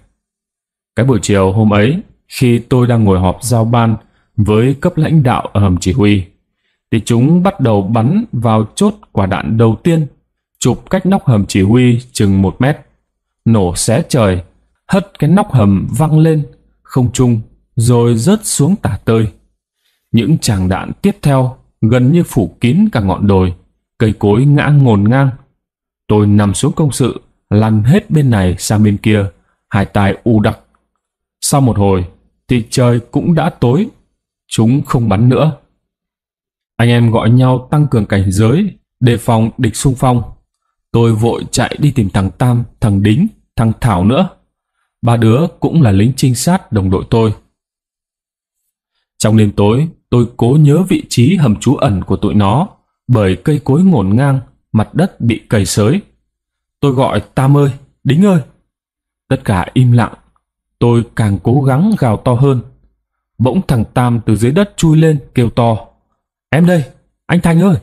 Cái buổi chiều hôm ấy, khi tôi đang ngồi họp giao ban với cấp lãnh đạo ở hầm chỉ huy, thì chúng bắt đầu bắn vào chốt quả đạn đầu tiên, chụp cách nóc hầm chỉ huy chừng một mét, nổ xé trời, hất cái nóc hầm văng lên không trung rồi rớt xuống tả tơi. Những tràng đạn tiếp theo gần như phủ kín cả ngọn đồi, cây cối ngã ngổn ngang. Tôi nằm xuống công sự, lăn hết bên này sang bên kia, hai tai u đặc. Sau một hồi thì trời cũng đã tối, chúng không bắn nữa. Anh em gọi nhau tăng cường cảnh giới, đề phòng địch xung phong. Tôi vội chạy đi tìm thằng Tam, thằng Đính, thằng Thảo nữa. Ba đứa cũng là lính trinh sát đồng đội tôi. Trong đêm tối, tôi cố nhớ vị trí hầm trú ẩn của tụi nó, bởi cây cối ngổn ngang, mặt đất bị cày xới. Tôi gọi Tam ơi, Đính ơi. Tất cả im lặng. Tôi càng cố gắng gào to hơn. Bỗng thằng Tam từ dưới đất chui lên kêu to: Em đây, anh Thành ơi.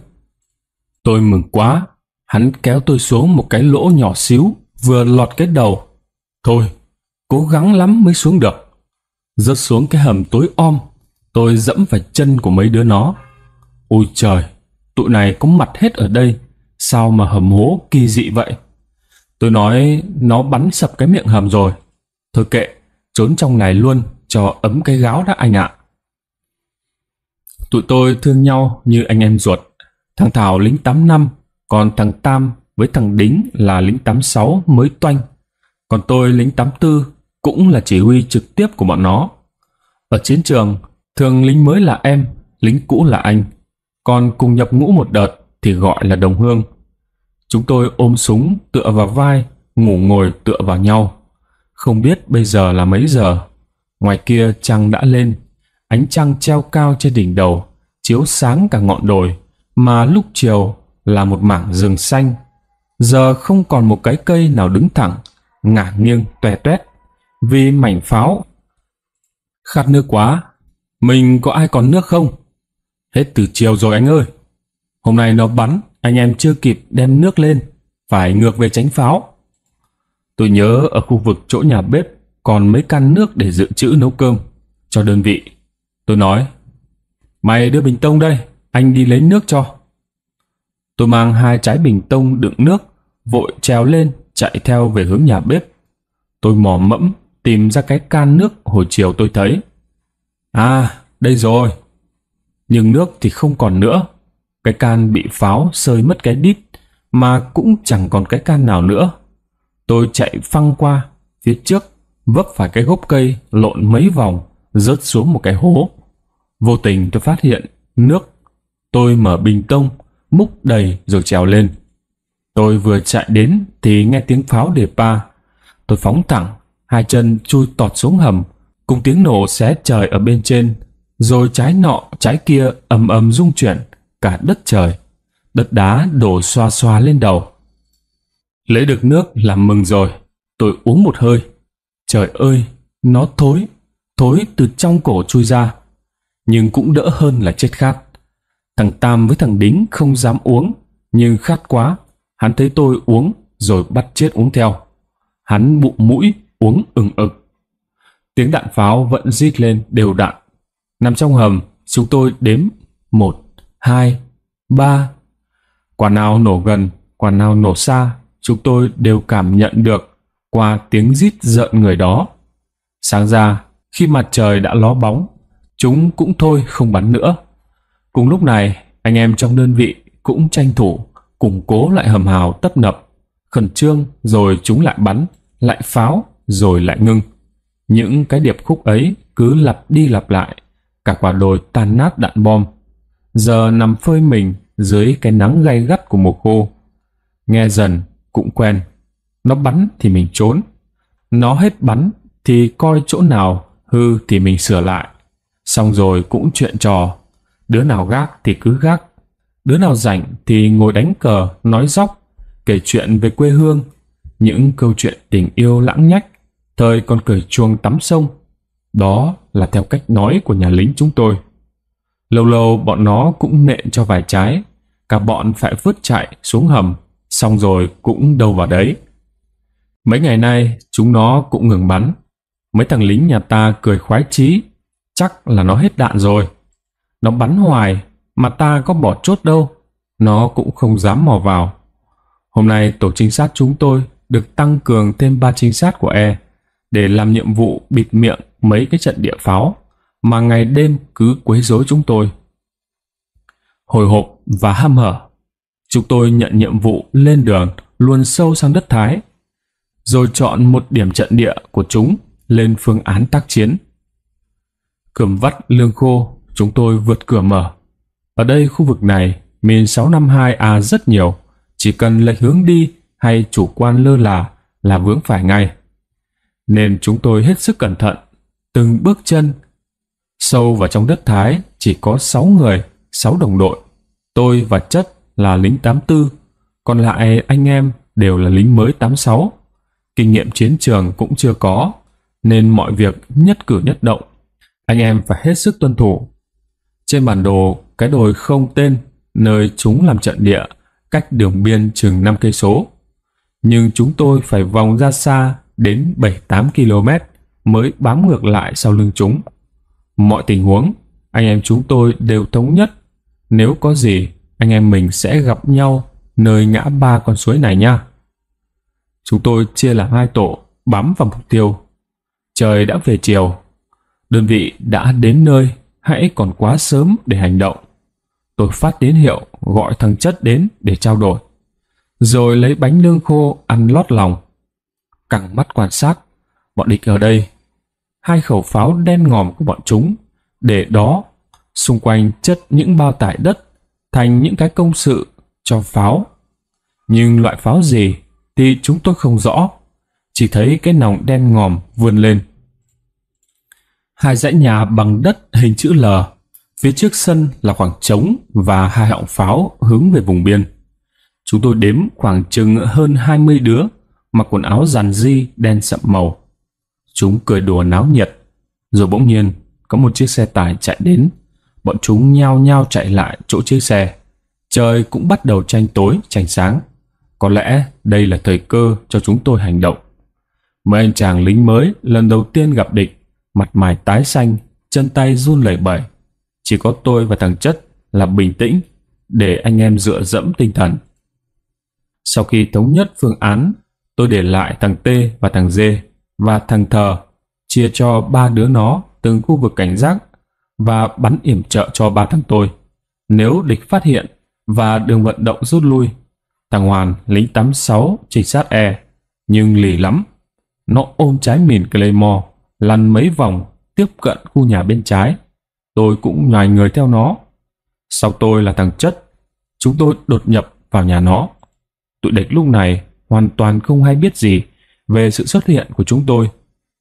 Tôi mừng quá. Hắn kéo tôi xuống một cái lỗ nhỏ xíu, vừa lọt cái đầu. Thôi, cố gắng lắm mới xuống được. Rớt xuống cái hầm tối om, tôi dẫm phải chân của mấy đứa nó. Ôi trời, tụi này có mặt hết ở đây, sao mà hầm hố kỳ dị vậy. Tôi nói nó bắn sập cái miệng hầm rồi, thôi kệ, trốn trong này luôn cho ấm cái gáo đã anh ạ. À. Tụi tôi thương nhau như anh em ruột. Thằng Thảo lính tám năm, còn thằng Tam với thằng Đính là lính tám sáu mới toanh. Còn tôi lính tám tư, cũng là chỉ huy trực tiếp của bọn nó. Ở chiến trường, thường lính mới là em, lính cũ là anh. Còn cùng nhập ngũ một đợt thì gọi là đồng hương. Chúng tôi ôm súng tựa vào vai, ngủ ngồi tựa vào nhau. Không biết bây giờ là mấy giờ. Ngoài kia trăng đã lên, ánh trăng treo cao trên đỉnh đầu, chiếu sáng cả ngọn đồi, mà lúc chiều là một mảng rừng xanh. Giờ không còn một cái cây nào đứng thẳng, ngả nghiêng toe toét vì mảnh pháo. Khát nước quá. Mình có ai còn nước không? Hết từ chiều rồi anh ơi. Hôm nay nó bắn, anh em chưa kịp đem nước lên, phải ngược về tránh pháo. Tôi nhớ ở khu vực chỗ nhà bếp còn mấy can nước để dự trữ nấu cơm cho đơn vị. Tôi nói: Mày đưa bình tông đây, anh đi lấy nước cho. Tôi mang hai trái bình tông đựng nước, vội trèo lên chạy theo về hướng nhà bếp. Tôi mò mẫm tìm ra cái can nước hồi chiều tôi thấy. À, đây rồi. Nhưng nước thì không còn nữa. Cái can bị pháo sơi mất cái đít, mà cũng chẳng còn cái can nào nữa. Tôi chạy phăng qua phía trước, vấp phải cái gốc cây lộn mấy vòng, rớt xuống một cái hố. Vô tình tôi phát hiện nước. Tôi mở bình tông, múc đầy rồi trèo lên. Tôi vừa chạy đến thì nghe tiếng pháo đề pa. Tôi phóng thẳng, hai chân chui tọt xuống hầm, cùng tiếng nổ xé trời ở bên trên, rồi trái nọ trái kia ầm ầm rung chuyển cả đất trời. Đất đá đổ xoa xoa lên đầu. Lấy được nước là mừng rồi. Tôi uống một hơi. Trời ơi, nó thối, thối từ trong cổ chui ra. Nhưng cũng đỡ hơn là chết khát. Thằng Tam với thằng Đính không dám uống, nhưng khát quá. Hắn thấy tôi uống rồi bắt chết uống theo. Hắn bụng mũi uống ừng ực. Tiếng đạn pháo vẫn rít lên đều đặn. Nằm trong hầm, chúng tôi đếm một, hai, ba. Quả nào nổ gần, quả nào nổ xa, chúng tôi đều cảm nhận được qua tiếng rít rợn người đó. Sáng ra, khi mặt trời đã ló bóng, chúng cũng thôi không bắn nữa. Cùng lúc này, anh em trong đơn vị cũng tranh thủ củng cố lại hầm hào tấp nập, khẩn trương rồi chúng lại bắn, lại pháo rồi lại ngưng. Những cái điệp khúc ấy cứ lặp đi lặp lại, cả quả đồi tan nát đạn bom, giờ nằm phơi mình dưới cái nắng gay gắt của mùa khô. Nghe dần cũng quen, nó bắn thì mình trốn, nó hết bắn thì coi chỗ nào hư thì mình sửa lại. Xong rồi cũng chuyện trò, đứa nào gác thì cứ gác, đứa nào rảnh thì ngồi đánh cờ, nói dóc, kể chuyện về quê hương, những câu chuyện tình yêu lãng nhách, thời còn cởi chuông tắm sông. Đó là theo cách nói của nhà lính chúng tôi. Lâu lâu bọn nó cũng nện cho vài trái, cả bọn phải vứt chạy xuống hầm, xong rồi cũng đâu vào đấy. Mấy ngày nay chúng nó cũng ngừng bắn. Mấy thằng lính nhà ta cười khoái chí, chắc là nó hết đạn rồi. Nó bắn hoài mà ta có bỏ chốt đâu, nó cũng không dám mò vào. Hôm nay tổ trinh sát chúng tôi được tăng cường thêm ba trinh sát của E để làm nhiệm vụ bịt miệng mấy cái trận địa pháo mà ngày đêm cứ quấy rối chúng tôi. Hồi hộp và hăm hở, chúng tôi nhận nhiệm vụ lên đường luồn sâu sang đất Thái, rồi chọn một điểm trận địa của chúng lên phương án tác chiến. Cườm vắt lương khô, chúng tôi vượt cửa mở. Ở đây khu vực này min sáu năm hai A rất nhiều, chỉ cần lệch hướng đi hay chủ quan lơ là là vướng phải ngay. Nên chúng tôi hết sức cẩn thận, từng bước chân. Sâu vào trong đất Thái chỉ có sáu người, sáu đồng đội. Tôi và Chất là lính tám tư, còn lại anh em đều là lính mới tám sáu. Kinh nghiệm chiến trường cũng chưa có, nên mọi việc nhất cử nhất động anh em phải hết sức tuân thủ. Trên bản đồ, cái đồi không tên nơi chúng làm trận địa cách đường biên chừng năm cây số, nhưng chúng tôi phải vòng ra xa đến bảy tám ki lô mét mới bám ngược lại sau lưng chúng. Mọi tình huống anh em chúng tôi đều thống nhất, nếu có gì anh em mình sẽ gặp nhau nơi ngã ba con suối này nha. Chúng tôi chia làm hai tổ bám vào mục tiêu. Trời đã về chiều, đơn vị đã đến nơi, hãy còn quá sớm để hành động. Tôi phát tín hiệu gọi thằng Chất đến để trao đổi, rồi lấy bánh lương khô ăn lót lòng. Căng mắt quan sát, bọn địch ở đây. Hai khẩu pháo đen ngòm của bọn chúng để đó, xung quanh chất những bao tải đất thành những cái công sự cho pháo. Nhưng loại pháo gì thì chúng tôi không rõ, chỉ thấy cái nòng đen ngòm vươn lên. Hai dãy nhà bằng đất hình chữ L, phía trước sân là khoảng trống và hai họng pháo hướng về vùng biên. Chúng tôi đếm khoảng chừng hơn hai mươi đứa mặc quần áo dàn di đen sậm màu. Chúng cười đùa náo nhiệt, rồi bỗng nhiên có một chiếc xe tải chạy đến. Bọn chúng nhao nhao chạy lại chỗ chiếc xe. Trời cũng bắt đầu tranh tối tranh sáng. Có lẽ đây là thời cơ cho chúng tôi hành động. Mấy anh chàng lính mới lần đầu tiên gặp địch, mặt mày tái xanh, chân tay run lẩy bẩy. Chỉ có tôi và thằng Chất là bình tĩnh để anh em dựa dẫm tinh thần. Sau khi thống nhất phương án, tôi để lại thằng T và thằng D và thằng Thờ, chia cho ba đứa nó từng khu vực cảnh giác và bắn yểm trợ cho ba thằng tôi nếu địch phát hiện và đường vận động rút lui. Thằng Hoàn, lính tám sáu, trinh sát E, nhưng lì lắm. Nó ôm trái mìn Claymore, lăn mấy vòng, tiếp cận khu nhà bên trái. Tôi cũng nhoài người theo nó. Sau tôi là thằng Chất. Chúng tôi đột nhập vào nhà nó. Tụi địch lúc này hoàn toàn không hay biết gì về sự xuất hiện của chúng tôi.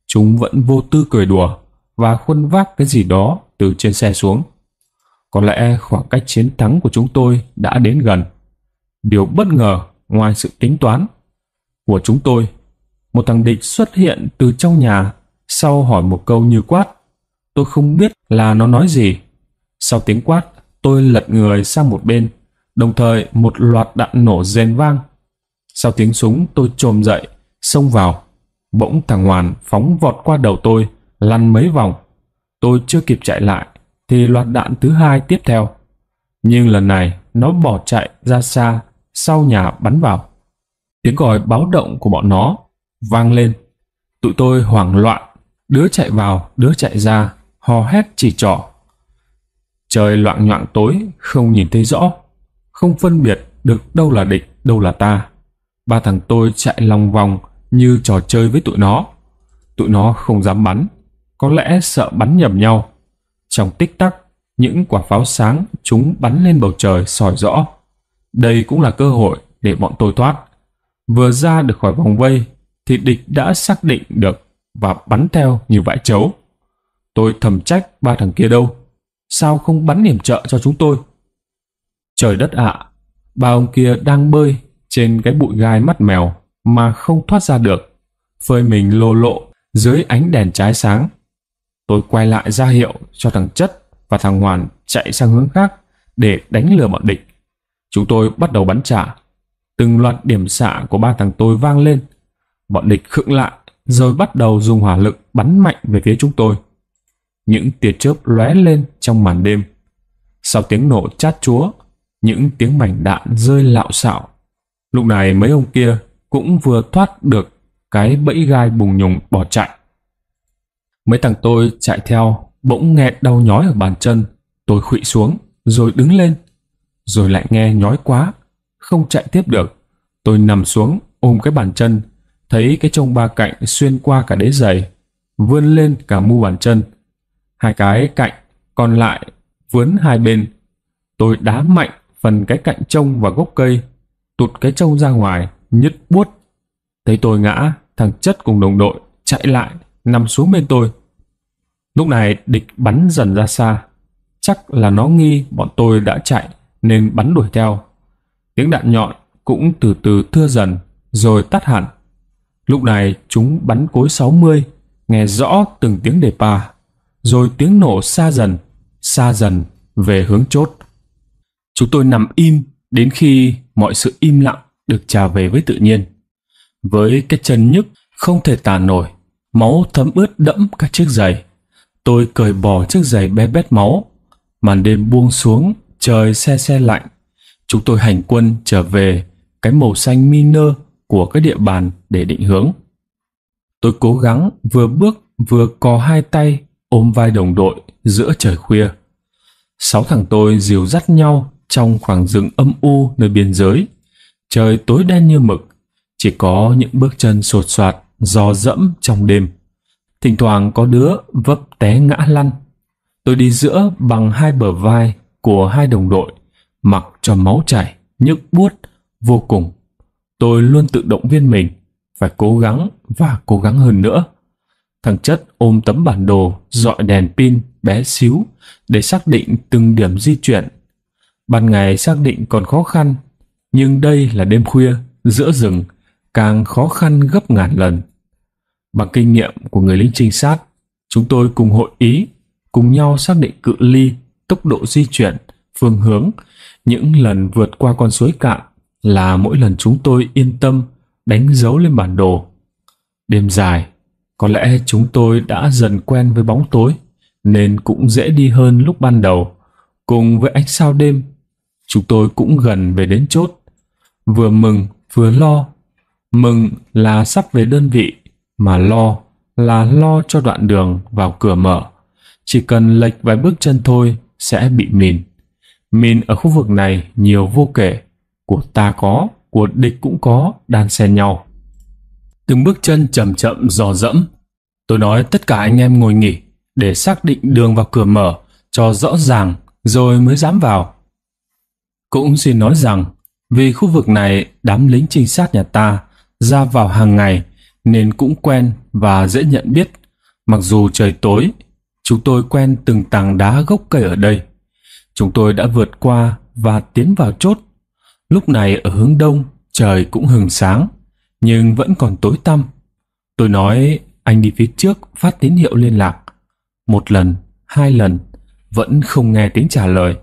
Chúng vẫn vô tư cười đùa và khuân vác cái gì đó từ trên xe xuống. Có lẽ khoảng cách chiến thắng của chúng tôi đã đến gần. Điều bất ngờ ngoài sự tính toán của chúng tôi, một thằng địch xuất hiện từ trong nhà, sau hỏi một câu như quát. Tôi không biết là nó nói gì. Sau tiếng quát, tôi lật người sang một bên, đồng thời một loạt đạn nổ rền vang. Sau tiếng súng, tôi chồm dậy, xông vào. Bỗng thằng Hoàn phóng vọt qua đầu tôi, lăn mấy vòng. Tôi chưa kịp chạy lại thì loạt đạn thứ hai tiếp theo. Nhưng lần này nó bỏ chạy ra xa, sau nhà bắn vào. Tiếng còi báo động của bọn nó vang lên. Tụi tôi hoảng loạn, đứa chạy vào, đứa chạy ra, hò hét chỉ trỏ. Trời loạng nhoạng tối, không nhìn thấy rõ, không phân biệt được đâu là địch, đâu là ta. Ba thằng tôi chạy lòng vòng như trò chơi với tụi nó. Tụi nó không dám bắn, có lẽ sợ bắn nhầm nhau. Trong tích tắc, những quả pháo sáng chúng bắn lên bầu trời soi rõ. Đây cũng là cơ hội để bọn tôi thoát. Vừa ra được khỏi vòng vây thì địch đã xác định được và bắn theo như vãi chấu. Tôi thầm trách ba thằng kia đâu, sao không bắn điểm trợ cho chúng tôi. Trời đất ạ, à, ba ông kia đang bơi trên cái bụi gai mắt mèo mà không thoát ra được, phơi mình lô lộ dưới ánh đèn trái sáng. Tôi quay lại ra hiệu cho thằng Chất và thằng Hoàn chạy sang hướng khác để đánh lừa bọn địch. Chúng tôi bắt đầu bắn trả. Từng loạt điểm xạ của ba thằng tôi vang lên. Bọn địch khựng lại rồi bắt đầu dùng hỏa lực bắn mạnh về phía chúng tôi. Những tia chớp lóe lên trong màn đêm. Sau tiếng nổ chát chúa, những tiếng mảnh đạn rơi lạo xạo. Lúc này mấy ông kia cũng vừa thoát được cái bẫy gai bùng nhùng bỏ chạy. Mấy thằng tôi chạy theo bỗng nghe đau nhói ở bàn chân. Tôi khuỵu xuống rồi đứng lên, rồi lại nghe nhói quá, không chạy tiếp được. Tôi nằm xuống ôm cái bàn chân, thấy cái trông ba cạnh xuyên qua cả đế giày, vươn lên cả mu bàn chân. Hai cái cạnh còn lại vướn hai bên. Tôi đá mạnh phần cái cạnh trông vào gốc cây, tụt cái trông ra ngoài nhứt buốt. Thấy tôi ngã, thằng Chất cùng đồng đội chạy lại nằm xuống bên tôi. Lúc này địch bắn dần ra xa, chắc là nó nghi bọn tôi đã chạy nên bắn đuổi theo. Tiếng đạn nhọn cũng từ từ thưa dần rồi tắt hẳn. Lúc này chúng bắn cối sáu mươi, nghe rõ từng tiếng đề pa, rồi tiếng nổ xa dần, xa dần về hướng chốt. Chúng tôi nằm im đến khi mọi sự im lặng được trả về với tự nhiên. Với cái chân nhức không thể tả nổi, máu thấm ướt đẫm cả chiếc giày. Tôi cởi bỏ chiếc giày bé bét máu. Màn đêm buông xuống, trời se se lạnh. Chúng tôi hành quân trở về cái màu xanh minơ của cái địa bàn để định hướng. Tôi cố gắng vừa bước vừa cò hai tay ôm vai đồng đội giữa trời khuya. Sáu thằng tôi dìu dắt nhau trong khoảng rừng âm u nơi biên giới. Trời tối đen như mực, chỉ có những bước chân sột soạt dò dẫm trong đêm. Thỉnh thoảng có đứa vấp té ngã lăn. Tôi đi giữa bằng hai bờ vai của hai đồng đội, mặc cho máu chảy nhức buốt vô cùng. Tôi luôn tự động viên mình phải cố gắng và cố gắng hơn nữa. Thằng Chất ôm tấm bản đồ dọi đèn pin bé xíu để xác định từng điểm di chuyển. Ban ngày xác định còn khó khăn, nhưng đây là đêm khuya giữa rừng, càng khó khăn gấp ngàn lần. Bằng kinh nghiệm của người lính trinh sát, chúng tôi cùng hội ý, cùng nhau xác định cự ly, tốc độ di chuyển, phương hướng. Những lần vượt qua con suối cạn là mỗi lần chúng tôi yên tâm đánh dấu lên bản đồ. Đêm dài, có lẽ chúng tôi đã dần quen với bóng tối nên cũng dễ đi hơn lúc ban đầu. Cùng với ánh sao đêm, chúng tôi cũng gần về đến chốt. Vừa mừng vừa lo. Mừng là sắp về đơn vị, mà lo là lo cho đoạn đường vào cửa mở. Chỉ cần lệch vài bước chân thôi sẽ bị mìn. Mìn ở khu vực này nhiều vô kể, của ta có, của địch cũng có, đan xen nhau. Từng bước chân chậm chậm dò dẫm. Tôi nói tất cả anh em ngồi nghỉ để xác định đường vào cửa mở cho rõ ràng rồi mới dám vào. Cũng xin nói rằng vì khu vực này đám lính trinh sát nhà ta ra vào hàng ngày nên cũng quen và dễ nhận biết. Mặc dù trời tối, chúng tôi quen từng tảng đá gốc cây ở đây. Chúng tôi đã vượt qua và tiến vào chốt. Lúc này ở hướng đông trời cũng hừng sáng, nhưng vẫn còn tối tăm. Tôi nói anh đi phía trước phát tín hiệu liên lạc. Một lần, hai lần vẫn không nghe tiếng trả lời.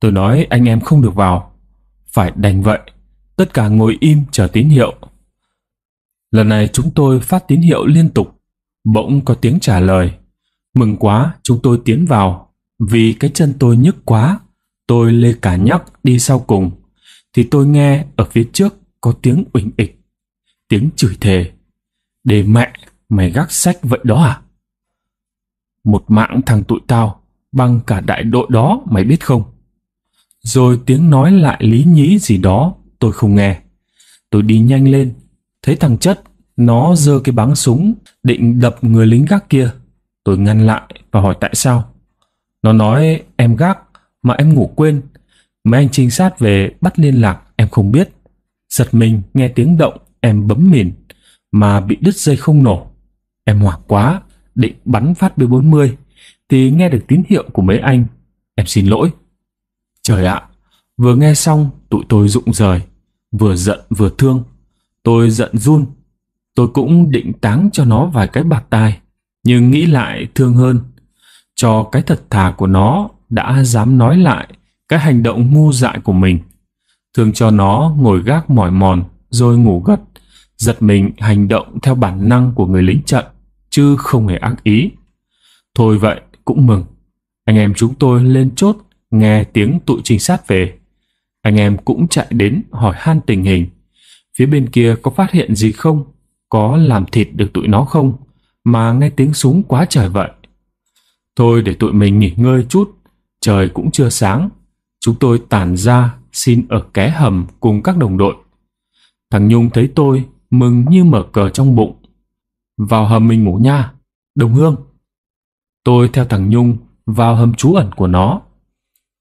Tôi nói anh em không được vào. Phải đành vậy, tất cả ngồi im chờ tín hiệu. Lần này chúng tôi phát tín hiệu liên tục, bỗng có tiếng trả lời. Mừng quá, chúng tôi tiến vào. Vì cái chân tôi nhức quá, tôi lê cả nhắc đi sau cùng thì tôi nghe ở phía trước có tiếng uỳnh ịch, tiếng chửi thề. Để mẹ mày gác sách vậy đó à? Một mạng thằng tụi tao bằng cả đại đội đó mày biết không? Rồi tiếng nói lại lý nhí gì đó tôi không nghe. Tôi đi nhanh lên, thấy thằng Chất nó giơ cái báng súng định đập người lính gác kia. Tôi ngăn lại và hỏi tại sao. Nó nói em gác mà em ngủ quên, mấy anh trinh sát về bắt liên lạc em không biết. Giật mình nghe tiếng động em bấm mìn mà bị đứt dây không nổ. Em hoảng quá, định bắn phát bê bốn mươi thì nghe được tín hiệu của mấy anh. Em xin lỗi. Trời ạ, vừa nghe xong tụi tôi rụng rời, vừa giận vừa thương. Tôi giận run, tôi cũng định táng cho nó vài cái bạt tai, nhưng nghĩ lại thương hơn cho cái thật thà của nó đã dám nói lại cái hành động ngu dại của mình. Thương cho nó ngồi gác mỏi mòn rồi ngủ gật, giật mình hành động theo bản năng của người lính trận chứ không hề ác ý. Thôi vậy cũng mừng. Anh em chúng tôi lên chốt nghe tiếng tụi trinh sát về. Anh em cũng chạy đến hỏi han tình hình. Phía bên kia có phát hiện gì không? Có làm thịt được tụi nó không? Mà nghe tiếng súng quá trời vậy. Thôi để tụi mình nghỉ ngơi chút, trời cũng chưa sáng. Chúng tôi tản ra xin ở ké hầm cùng các đồng đội. Thằng Nhung thấy tôi mừng như mở cờ trong bụng. Vào hầm mình ngủ nha, Đồng Hương. Tôi theo thằng Nhung vào hầm trú ẩn của nó.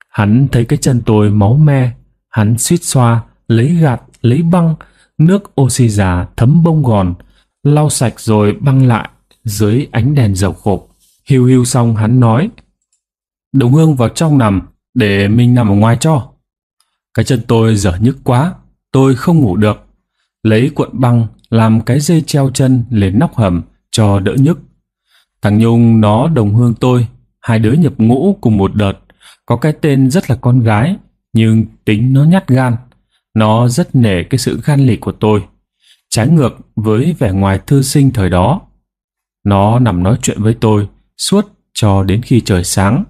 Hắn thấy cái chân tôi máu me, hắn suýt xoa, lấy gạt, lấy băng, nước oxy già thấm bông gòn, lau sạch rồi băng lại dưới ánh đèn dầu khộp. Hiu hiu xong hắn nói, Đồng Hương vào trong nằm, để mình nằm ở ngoài cho. Cái chân tôi dở nhức quá, tôi không ngủ được. Lấy cuộn băng làm cái dây treo chân lên nóc hầm cho đỡ nhức. Thằng Nhung nó Đồng Hương tôi, hai đứa nhập ngũ cùng một đợt. Có cái tên rất là con gái, nhưng tính nó nhát gan. Nó rất nể cái sự gan lì của tôi, trái ngược với vẻ ngoài thư sinh thời đó. Nó nằm nói chuyện với tôi suốt cho đến khi trời sáng.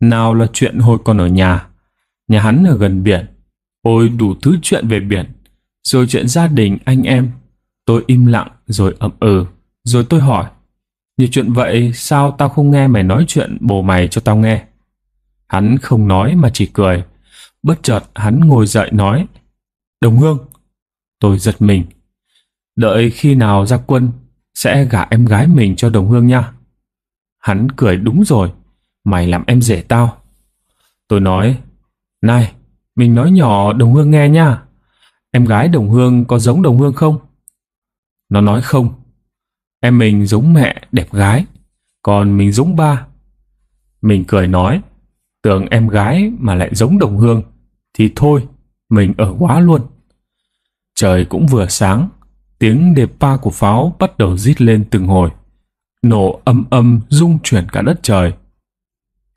Nào là chuyện hồi còn ở nhà, nhà hắn ở gần biển, ôi đủ thứ chuyện về biển, rồi chuyện gia đình anh em. Tôi im lặng rồi ậm ừ. Rồi tôi hỏi, nhiều chuyện vậy sao tao không nghe mày nói chuyện bồ mày cho tao nghe? Hắn không nói mà chỉ cười. Bất chợt hắn ngồi dậy nói, Đồng Hương. Tôi giật mình. Đợi khi nào ra quân sẽ gả em gái mình cho Đồng Hương nha. Hắn cười, đúng rồi, mày làm em rể tao. Tôi nói, này, mình nói nhỏ Đồng Hương nghe nha. Em gái Đồng Hương có giống Đồng Hương không? Nó nói không. Em mình giống mẹ đẹp gái, còn mình giống ba. Mình cười nói, tưởng em gái mà lại giống Đồng Hương thì thôi, mình ở quá luôn. Trời cũng vừa sáng, tiếng đệp pa của pháo bắt đầu rít lên từng hồi, nổ âm âm rung chuyển cả đất trời.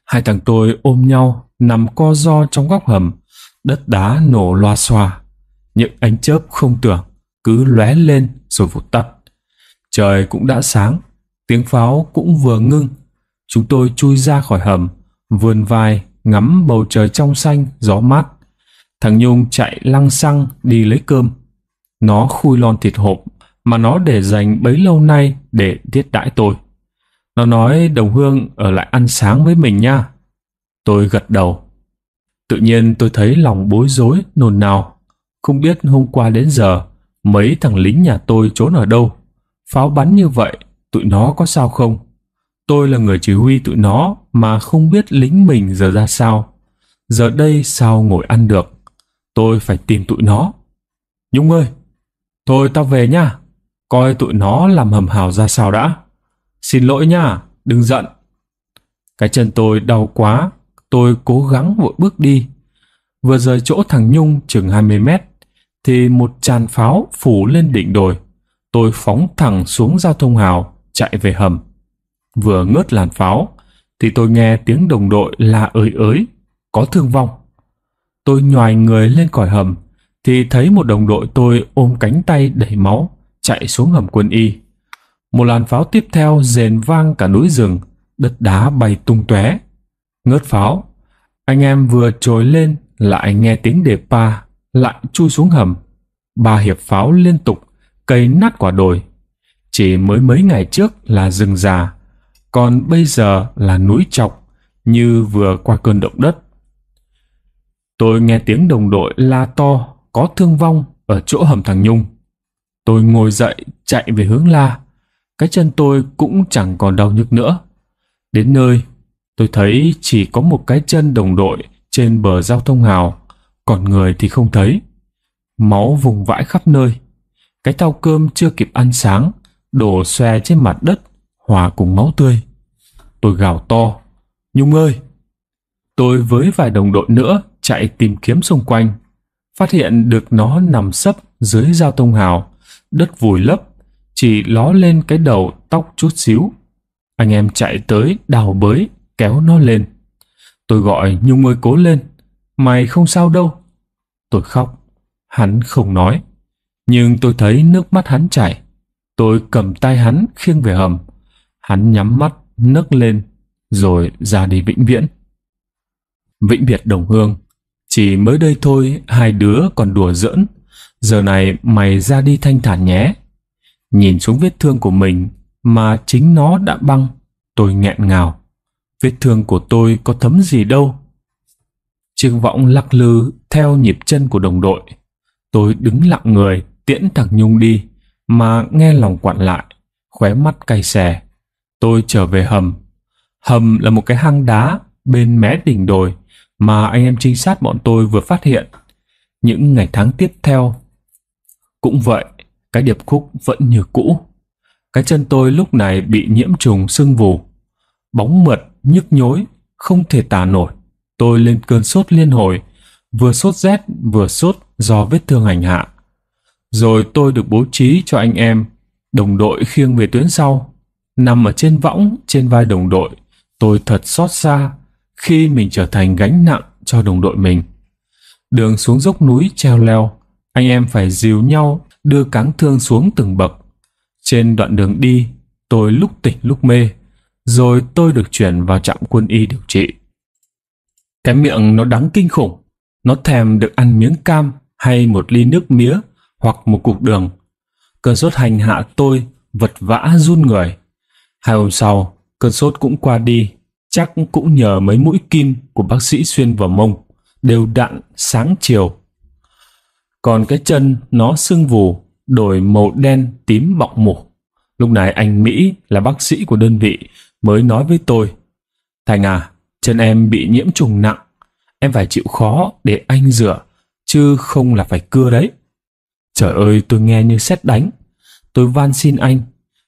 Hai thằng tôi ôm nhau nằm co ro trong góc hầm, đất đá nổ loa xoa, những ánh chớp không tưởng cứ lóe lên rồi vụt tắt. Trời cũng đã sáng, tiếng pháo cũng vừa ngưng. Chúng tôi chui ra khỏi hầm, vườn vai ngắm bầu trời trong xanh gió mát. Thằng Nhung chạy lăng xăng đi lấy cơm. Nó khui lon thịt hộp mà nó để dành bấy lâu nay để tiết đãi tôi. Nó nói, Đồng Hương ở lại ăn sáng với mình nha. Tôi gật đầu. Tự nhiên tôi thấy lòng bối rối nồn nao. Không biết hôm qua đến giờ mấy thằng lính nhà tôi trốn ở đâu. Pháo bắn như vậy tụi nó có sao không? Tôi là người chỉ huy tụi nó mà không biết lính mình giờ ra sao. Giờ đây sao ngồi ăn được? Tôi phải tìm tụi nó. Nhung ơi, thôi tao về nha, coi tụi nó làm hầm hào ra sao đã. Xin lỗi nha, đừng giận. Cái chân tôi đau quá, tôi cố gắng vội bước đi. Vừa rời chỗ thằng Nhung chừng hai mươi mét thì một tràn pháo phủ lên đỉnh đồi. Tôi phóng thẳng xuống giao thông hào, chạy về hầm. Vừa ngớt làn pháo thì tôi nghe tiếng đồng đội la ới ới, có thương vong. Tôi nhoài người lên khỏi hầm thì thấy một đồng đội tôi ôm cánh tay đầy máu chạy xuống hầm quân y. Một làn pháo tiếp theo rền vang cả núi rừng, đất đá bay tung tóe. Ngớt pháo, anh em vừa trồi lên lại nghe tiếng đề pa, lại chui xuống hầm. Ba hiệp pháo liên tục cây nát quả đồi. Chỉ mới mấy ngày trước là rừng già, còn bây giờ là núi trọc, như vừa qua cơn động đất. Tôi nghe tiếng đồng đội la to có thương vong ở chỗ hầm thằng Nhung. Tôi ngồi dậy chạy về hướng la. Cái chân tôi cũng chẳng còn đau nhức nữa. Đến nơi, tôi thấy chỉ có một cái chân đồng đội trên bờ giao thông hào, còn người thì không thấy. Máu vùng vãi khắp nơi. Cái thau cơm chưa kịp ăn sáng đổ xòe trên mặt đất, hòa cùng máu tươi. Tôi gào to: "Nhung ơi!" Tôi với vài đồng đội nữa chạy tìm kiếm xung quanh, phát hiện được nó nằm sấp dưới giao thông hào, đất vùi lấp, chỉ ló lên cái đầu tóc chút xíu. Anh em chạy tới đào bới kéo nó lên. Tôi gọi: "Nhung ơi, cố lên, mày không sao đâu." Tôi khóc, hắn không nói, nhưng tôi thấy nước mắt hắn chảy. Tôi cầm tay hắn khiêng về hầm. Hắn nhắm mắt nấc lên rồi ra đi vĩnh viễn. Vĩnh biệt đồng hương. Chỉ mới đây thôi hai đứa còn đùa giỡn, giờ này mày ra đi thanh thản nhé. Nhìn xuống vết thương của mình mà chính nó đã băng, tôi nghẹn ngào. Vết thương của tôi có thấm gì đâu. Chiếc võng lắc lư theo nhịp chân của đồng đội. Tôi đứng lặng người tiễn thằng Nhung đi mà nghe lòng quặn lại, khóe mắt cay xè. Tôi trở về hầm. Hầm là một cái hang đá bên mé đỉnh đồi mà anh em trinh sát bọn tôi vừa phát hiện. Những ngày tháng tiếp theo cũng vậy, cái điệp khúc vẫn như cũ. Cái chân tôi lúc này bị nhiễm trùng sưng vù, bóng mượt nhức nhối không thể tả nổi. Tôi lên cơn sốt liên hồi, vừa sốt rét vừa sốt do vết thương hành hạ. Rồi tôi được bố trí cho anh em đồng đội khiêng về tuyến sau. Nằm ở trên võng trên vai đồng đội, tôi thật xót xa khi mình trở thành gánh nặng cho đồng đội mình. Đường xuống dốc núi treo leo, anh em phải dìu nhau đưa cáng thương xuống từng bậc. Trên đoạn đường đi, tôi lúc tỉnh lúc mê. Rồi tôi được chuyển vào trạm quân y điều trị. Cái miệng nó đắng kinh khủng. Nó thèm được ăn miếng cam hay một ly nước mía hoặc một cục đường. Cơn sốt hành hạ tôi vật vã run người. Hai hôm sau, cơn sốt cũng qua đi. Chắc cũng nhờ mấy mũi kim của bác sĩ xuyên vào mông, đều đặn sáng chiều. Còn cái chân nó sưng vù, đổi màu đen tím bọng mủ. Lúc này anh Mỹ là bác sĩ của đơn vị mới nói với tôi: "Thành à, chân em bị nhiễm trùng nặng, em phải chịu khó để anh rửa, chứ không là phải cưa đấy." Trời ơi, tôi nghe như sét đánh. Tôi van xin anh: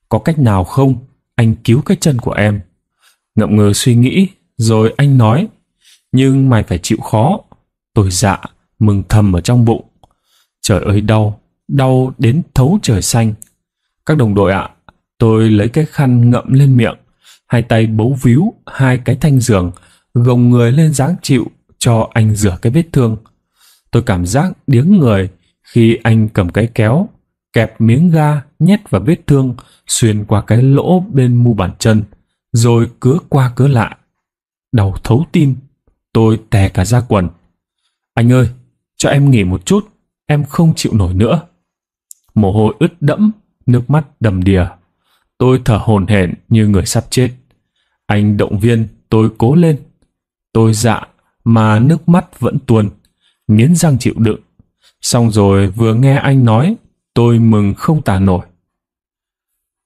"Có cách nào không, anh cứu cái chân của em." Ngậm ngừ suy nghĩ, rồi anh nói: "Nhưng mày phải chịu khó." Tôi dạ, mừng thầm ở trong bụng. Trời ơi đau, đau đến thấu trời xanh. Các đồng đội ạ, à, tôi lấy cái khăn ngậm lên miệng, hai tay bấu víu hai cái thanh giường, gồng người lên dáng chịu cho anh rửa cái vết thương. Tôi cảm giác điếng người khi anh cầm cái kéo, kẹp miếng ga nhét vào vết thương, xuyên qua cái lỗ bên mu bàn chân, rồi cứa qua cứa lại. Đau thấu tim, tôi tè cả ra quần. "Anh ơi, cho em nghỉ một chút, em không chịu nổi nữa." Mồ hôi ướt đẫm, nước mắt đầm đìa. Tôi thở hổn hển như người sắp chết. Anh động viên tôi cố lên. Tôi dạ mà nước mắt vẫn tuôn, nghiến răng chịu đựng. Xong rồi vừa nghe anh nói, tôi mừng không tả nổi.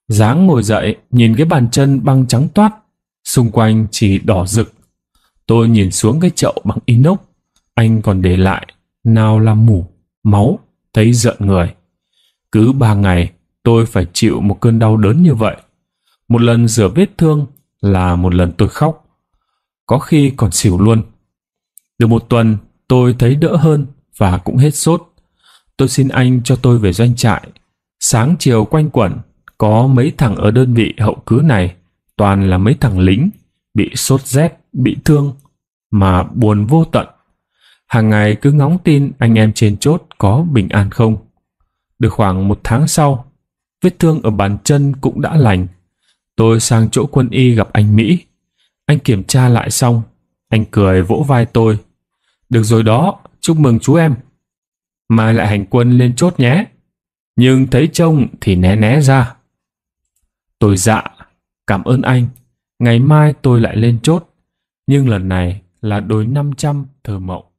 Dáng ngồi dậy nhìn cái bàn chân băng trắng toát, xung quanh chỉ đỏ rực. Tôi nhìn xuống cái chậu bằng inox anh còn để lại, nào là mủ, máu, thấy rợn người. Cứ ba ngày tôi phải chịu một cơn đau đớn như vậy. Một lần rửa vết thương là một lần tôi khóc, có khi còn xỉu luôn. Được một tuần tôi thấy đỡ hơn và cũng hết sốt. Tôi xin anh cho tôi về doanh trại. Sáng chiều quanh quẩn, có mấy thằng ở đơn vị hậu cứ này toàn là mấy thằng lính bị sốt rét, bị thương mà buồn vô tận. Hàng ngày cứ ngóng tin anh em trên chốt có bình an không. Được khoảng một tháng sau, vết thương ở bàn chân cũng đã lành. Tôi sang chỗ quân y gặp anh Mỹ. Anh kiểm tra lại xong, anh cười vỗ vai tôi: "Được rồi đó, chúc mừng chú em. Mai lại hành quân lên chốt nhé. Nhưng thấy trông thì né né ra." Tôi dạ, cảm ơn anh. Ngày mai tôi lại lên chốt. Nhưng lần này là đồi năm trăm thờ mộng.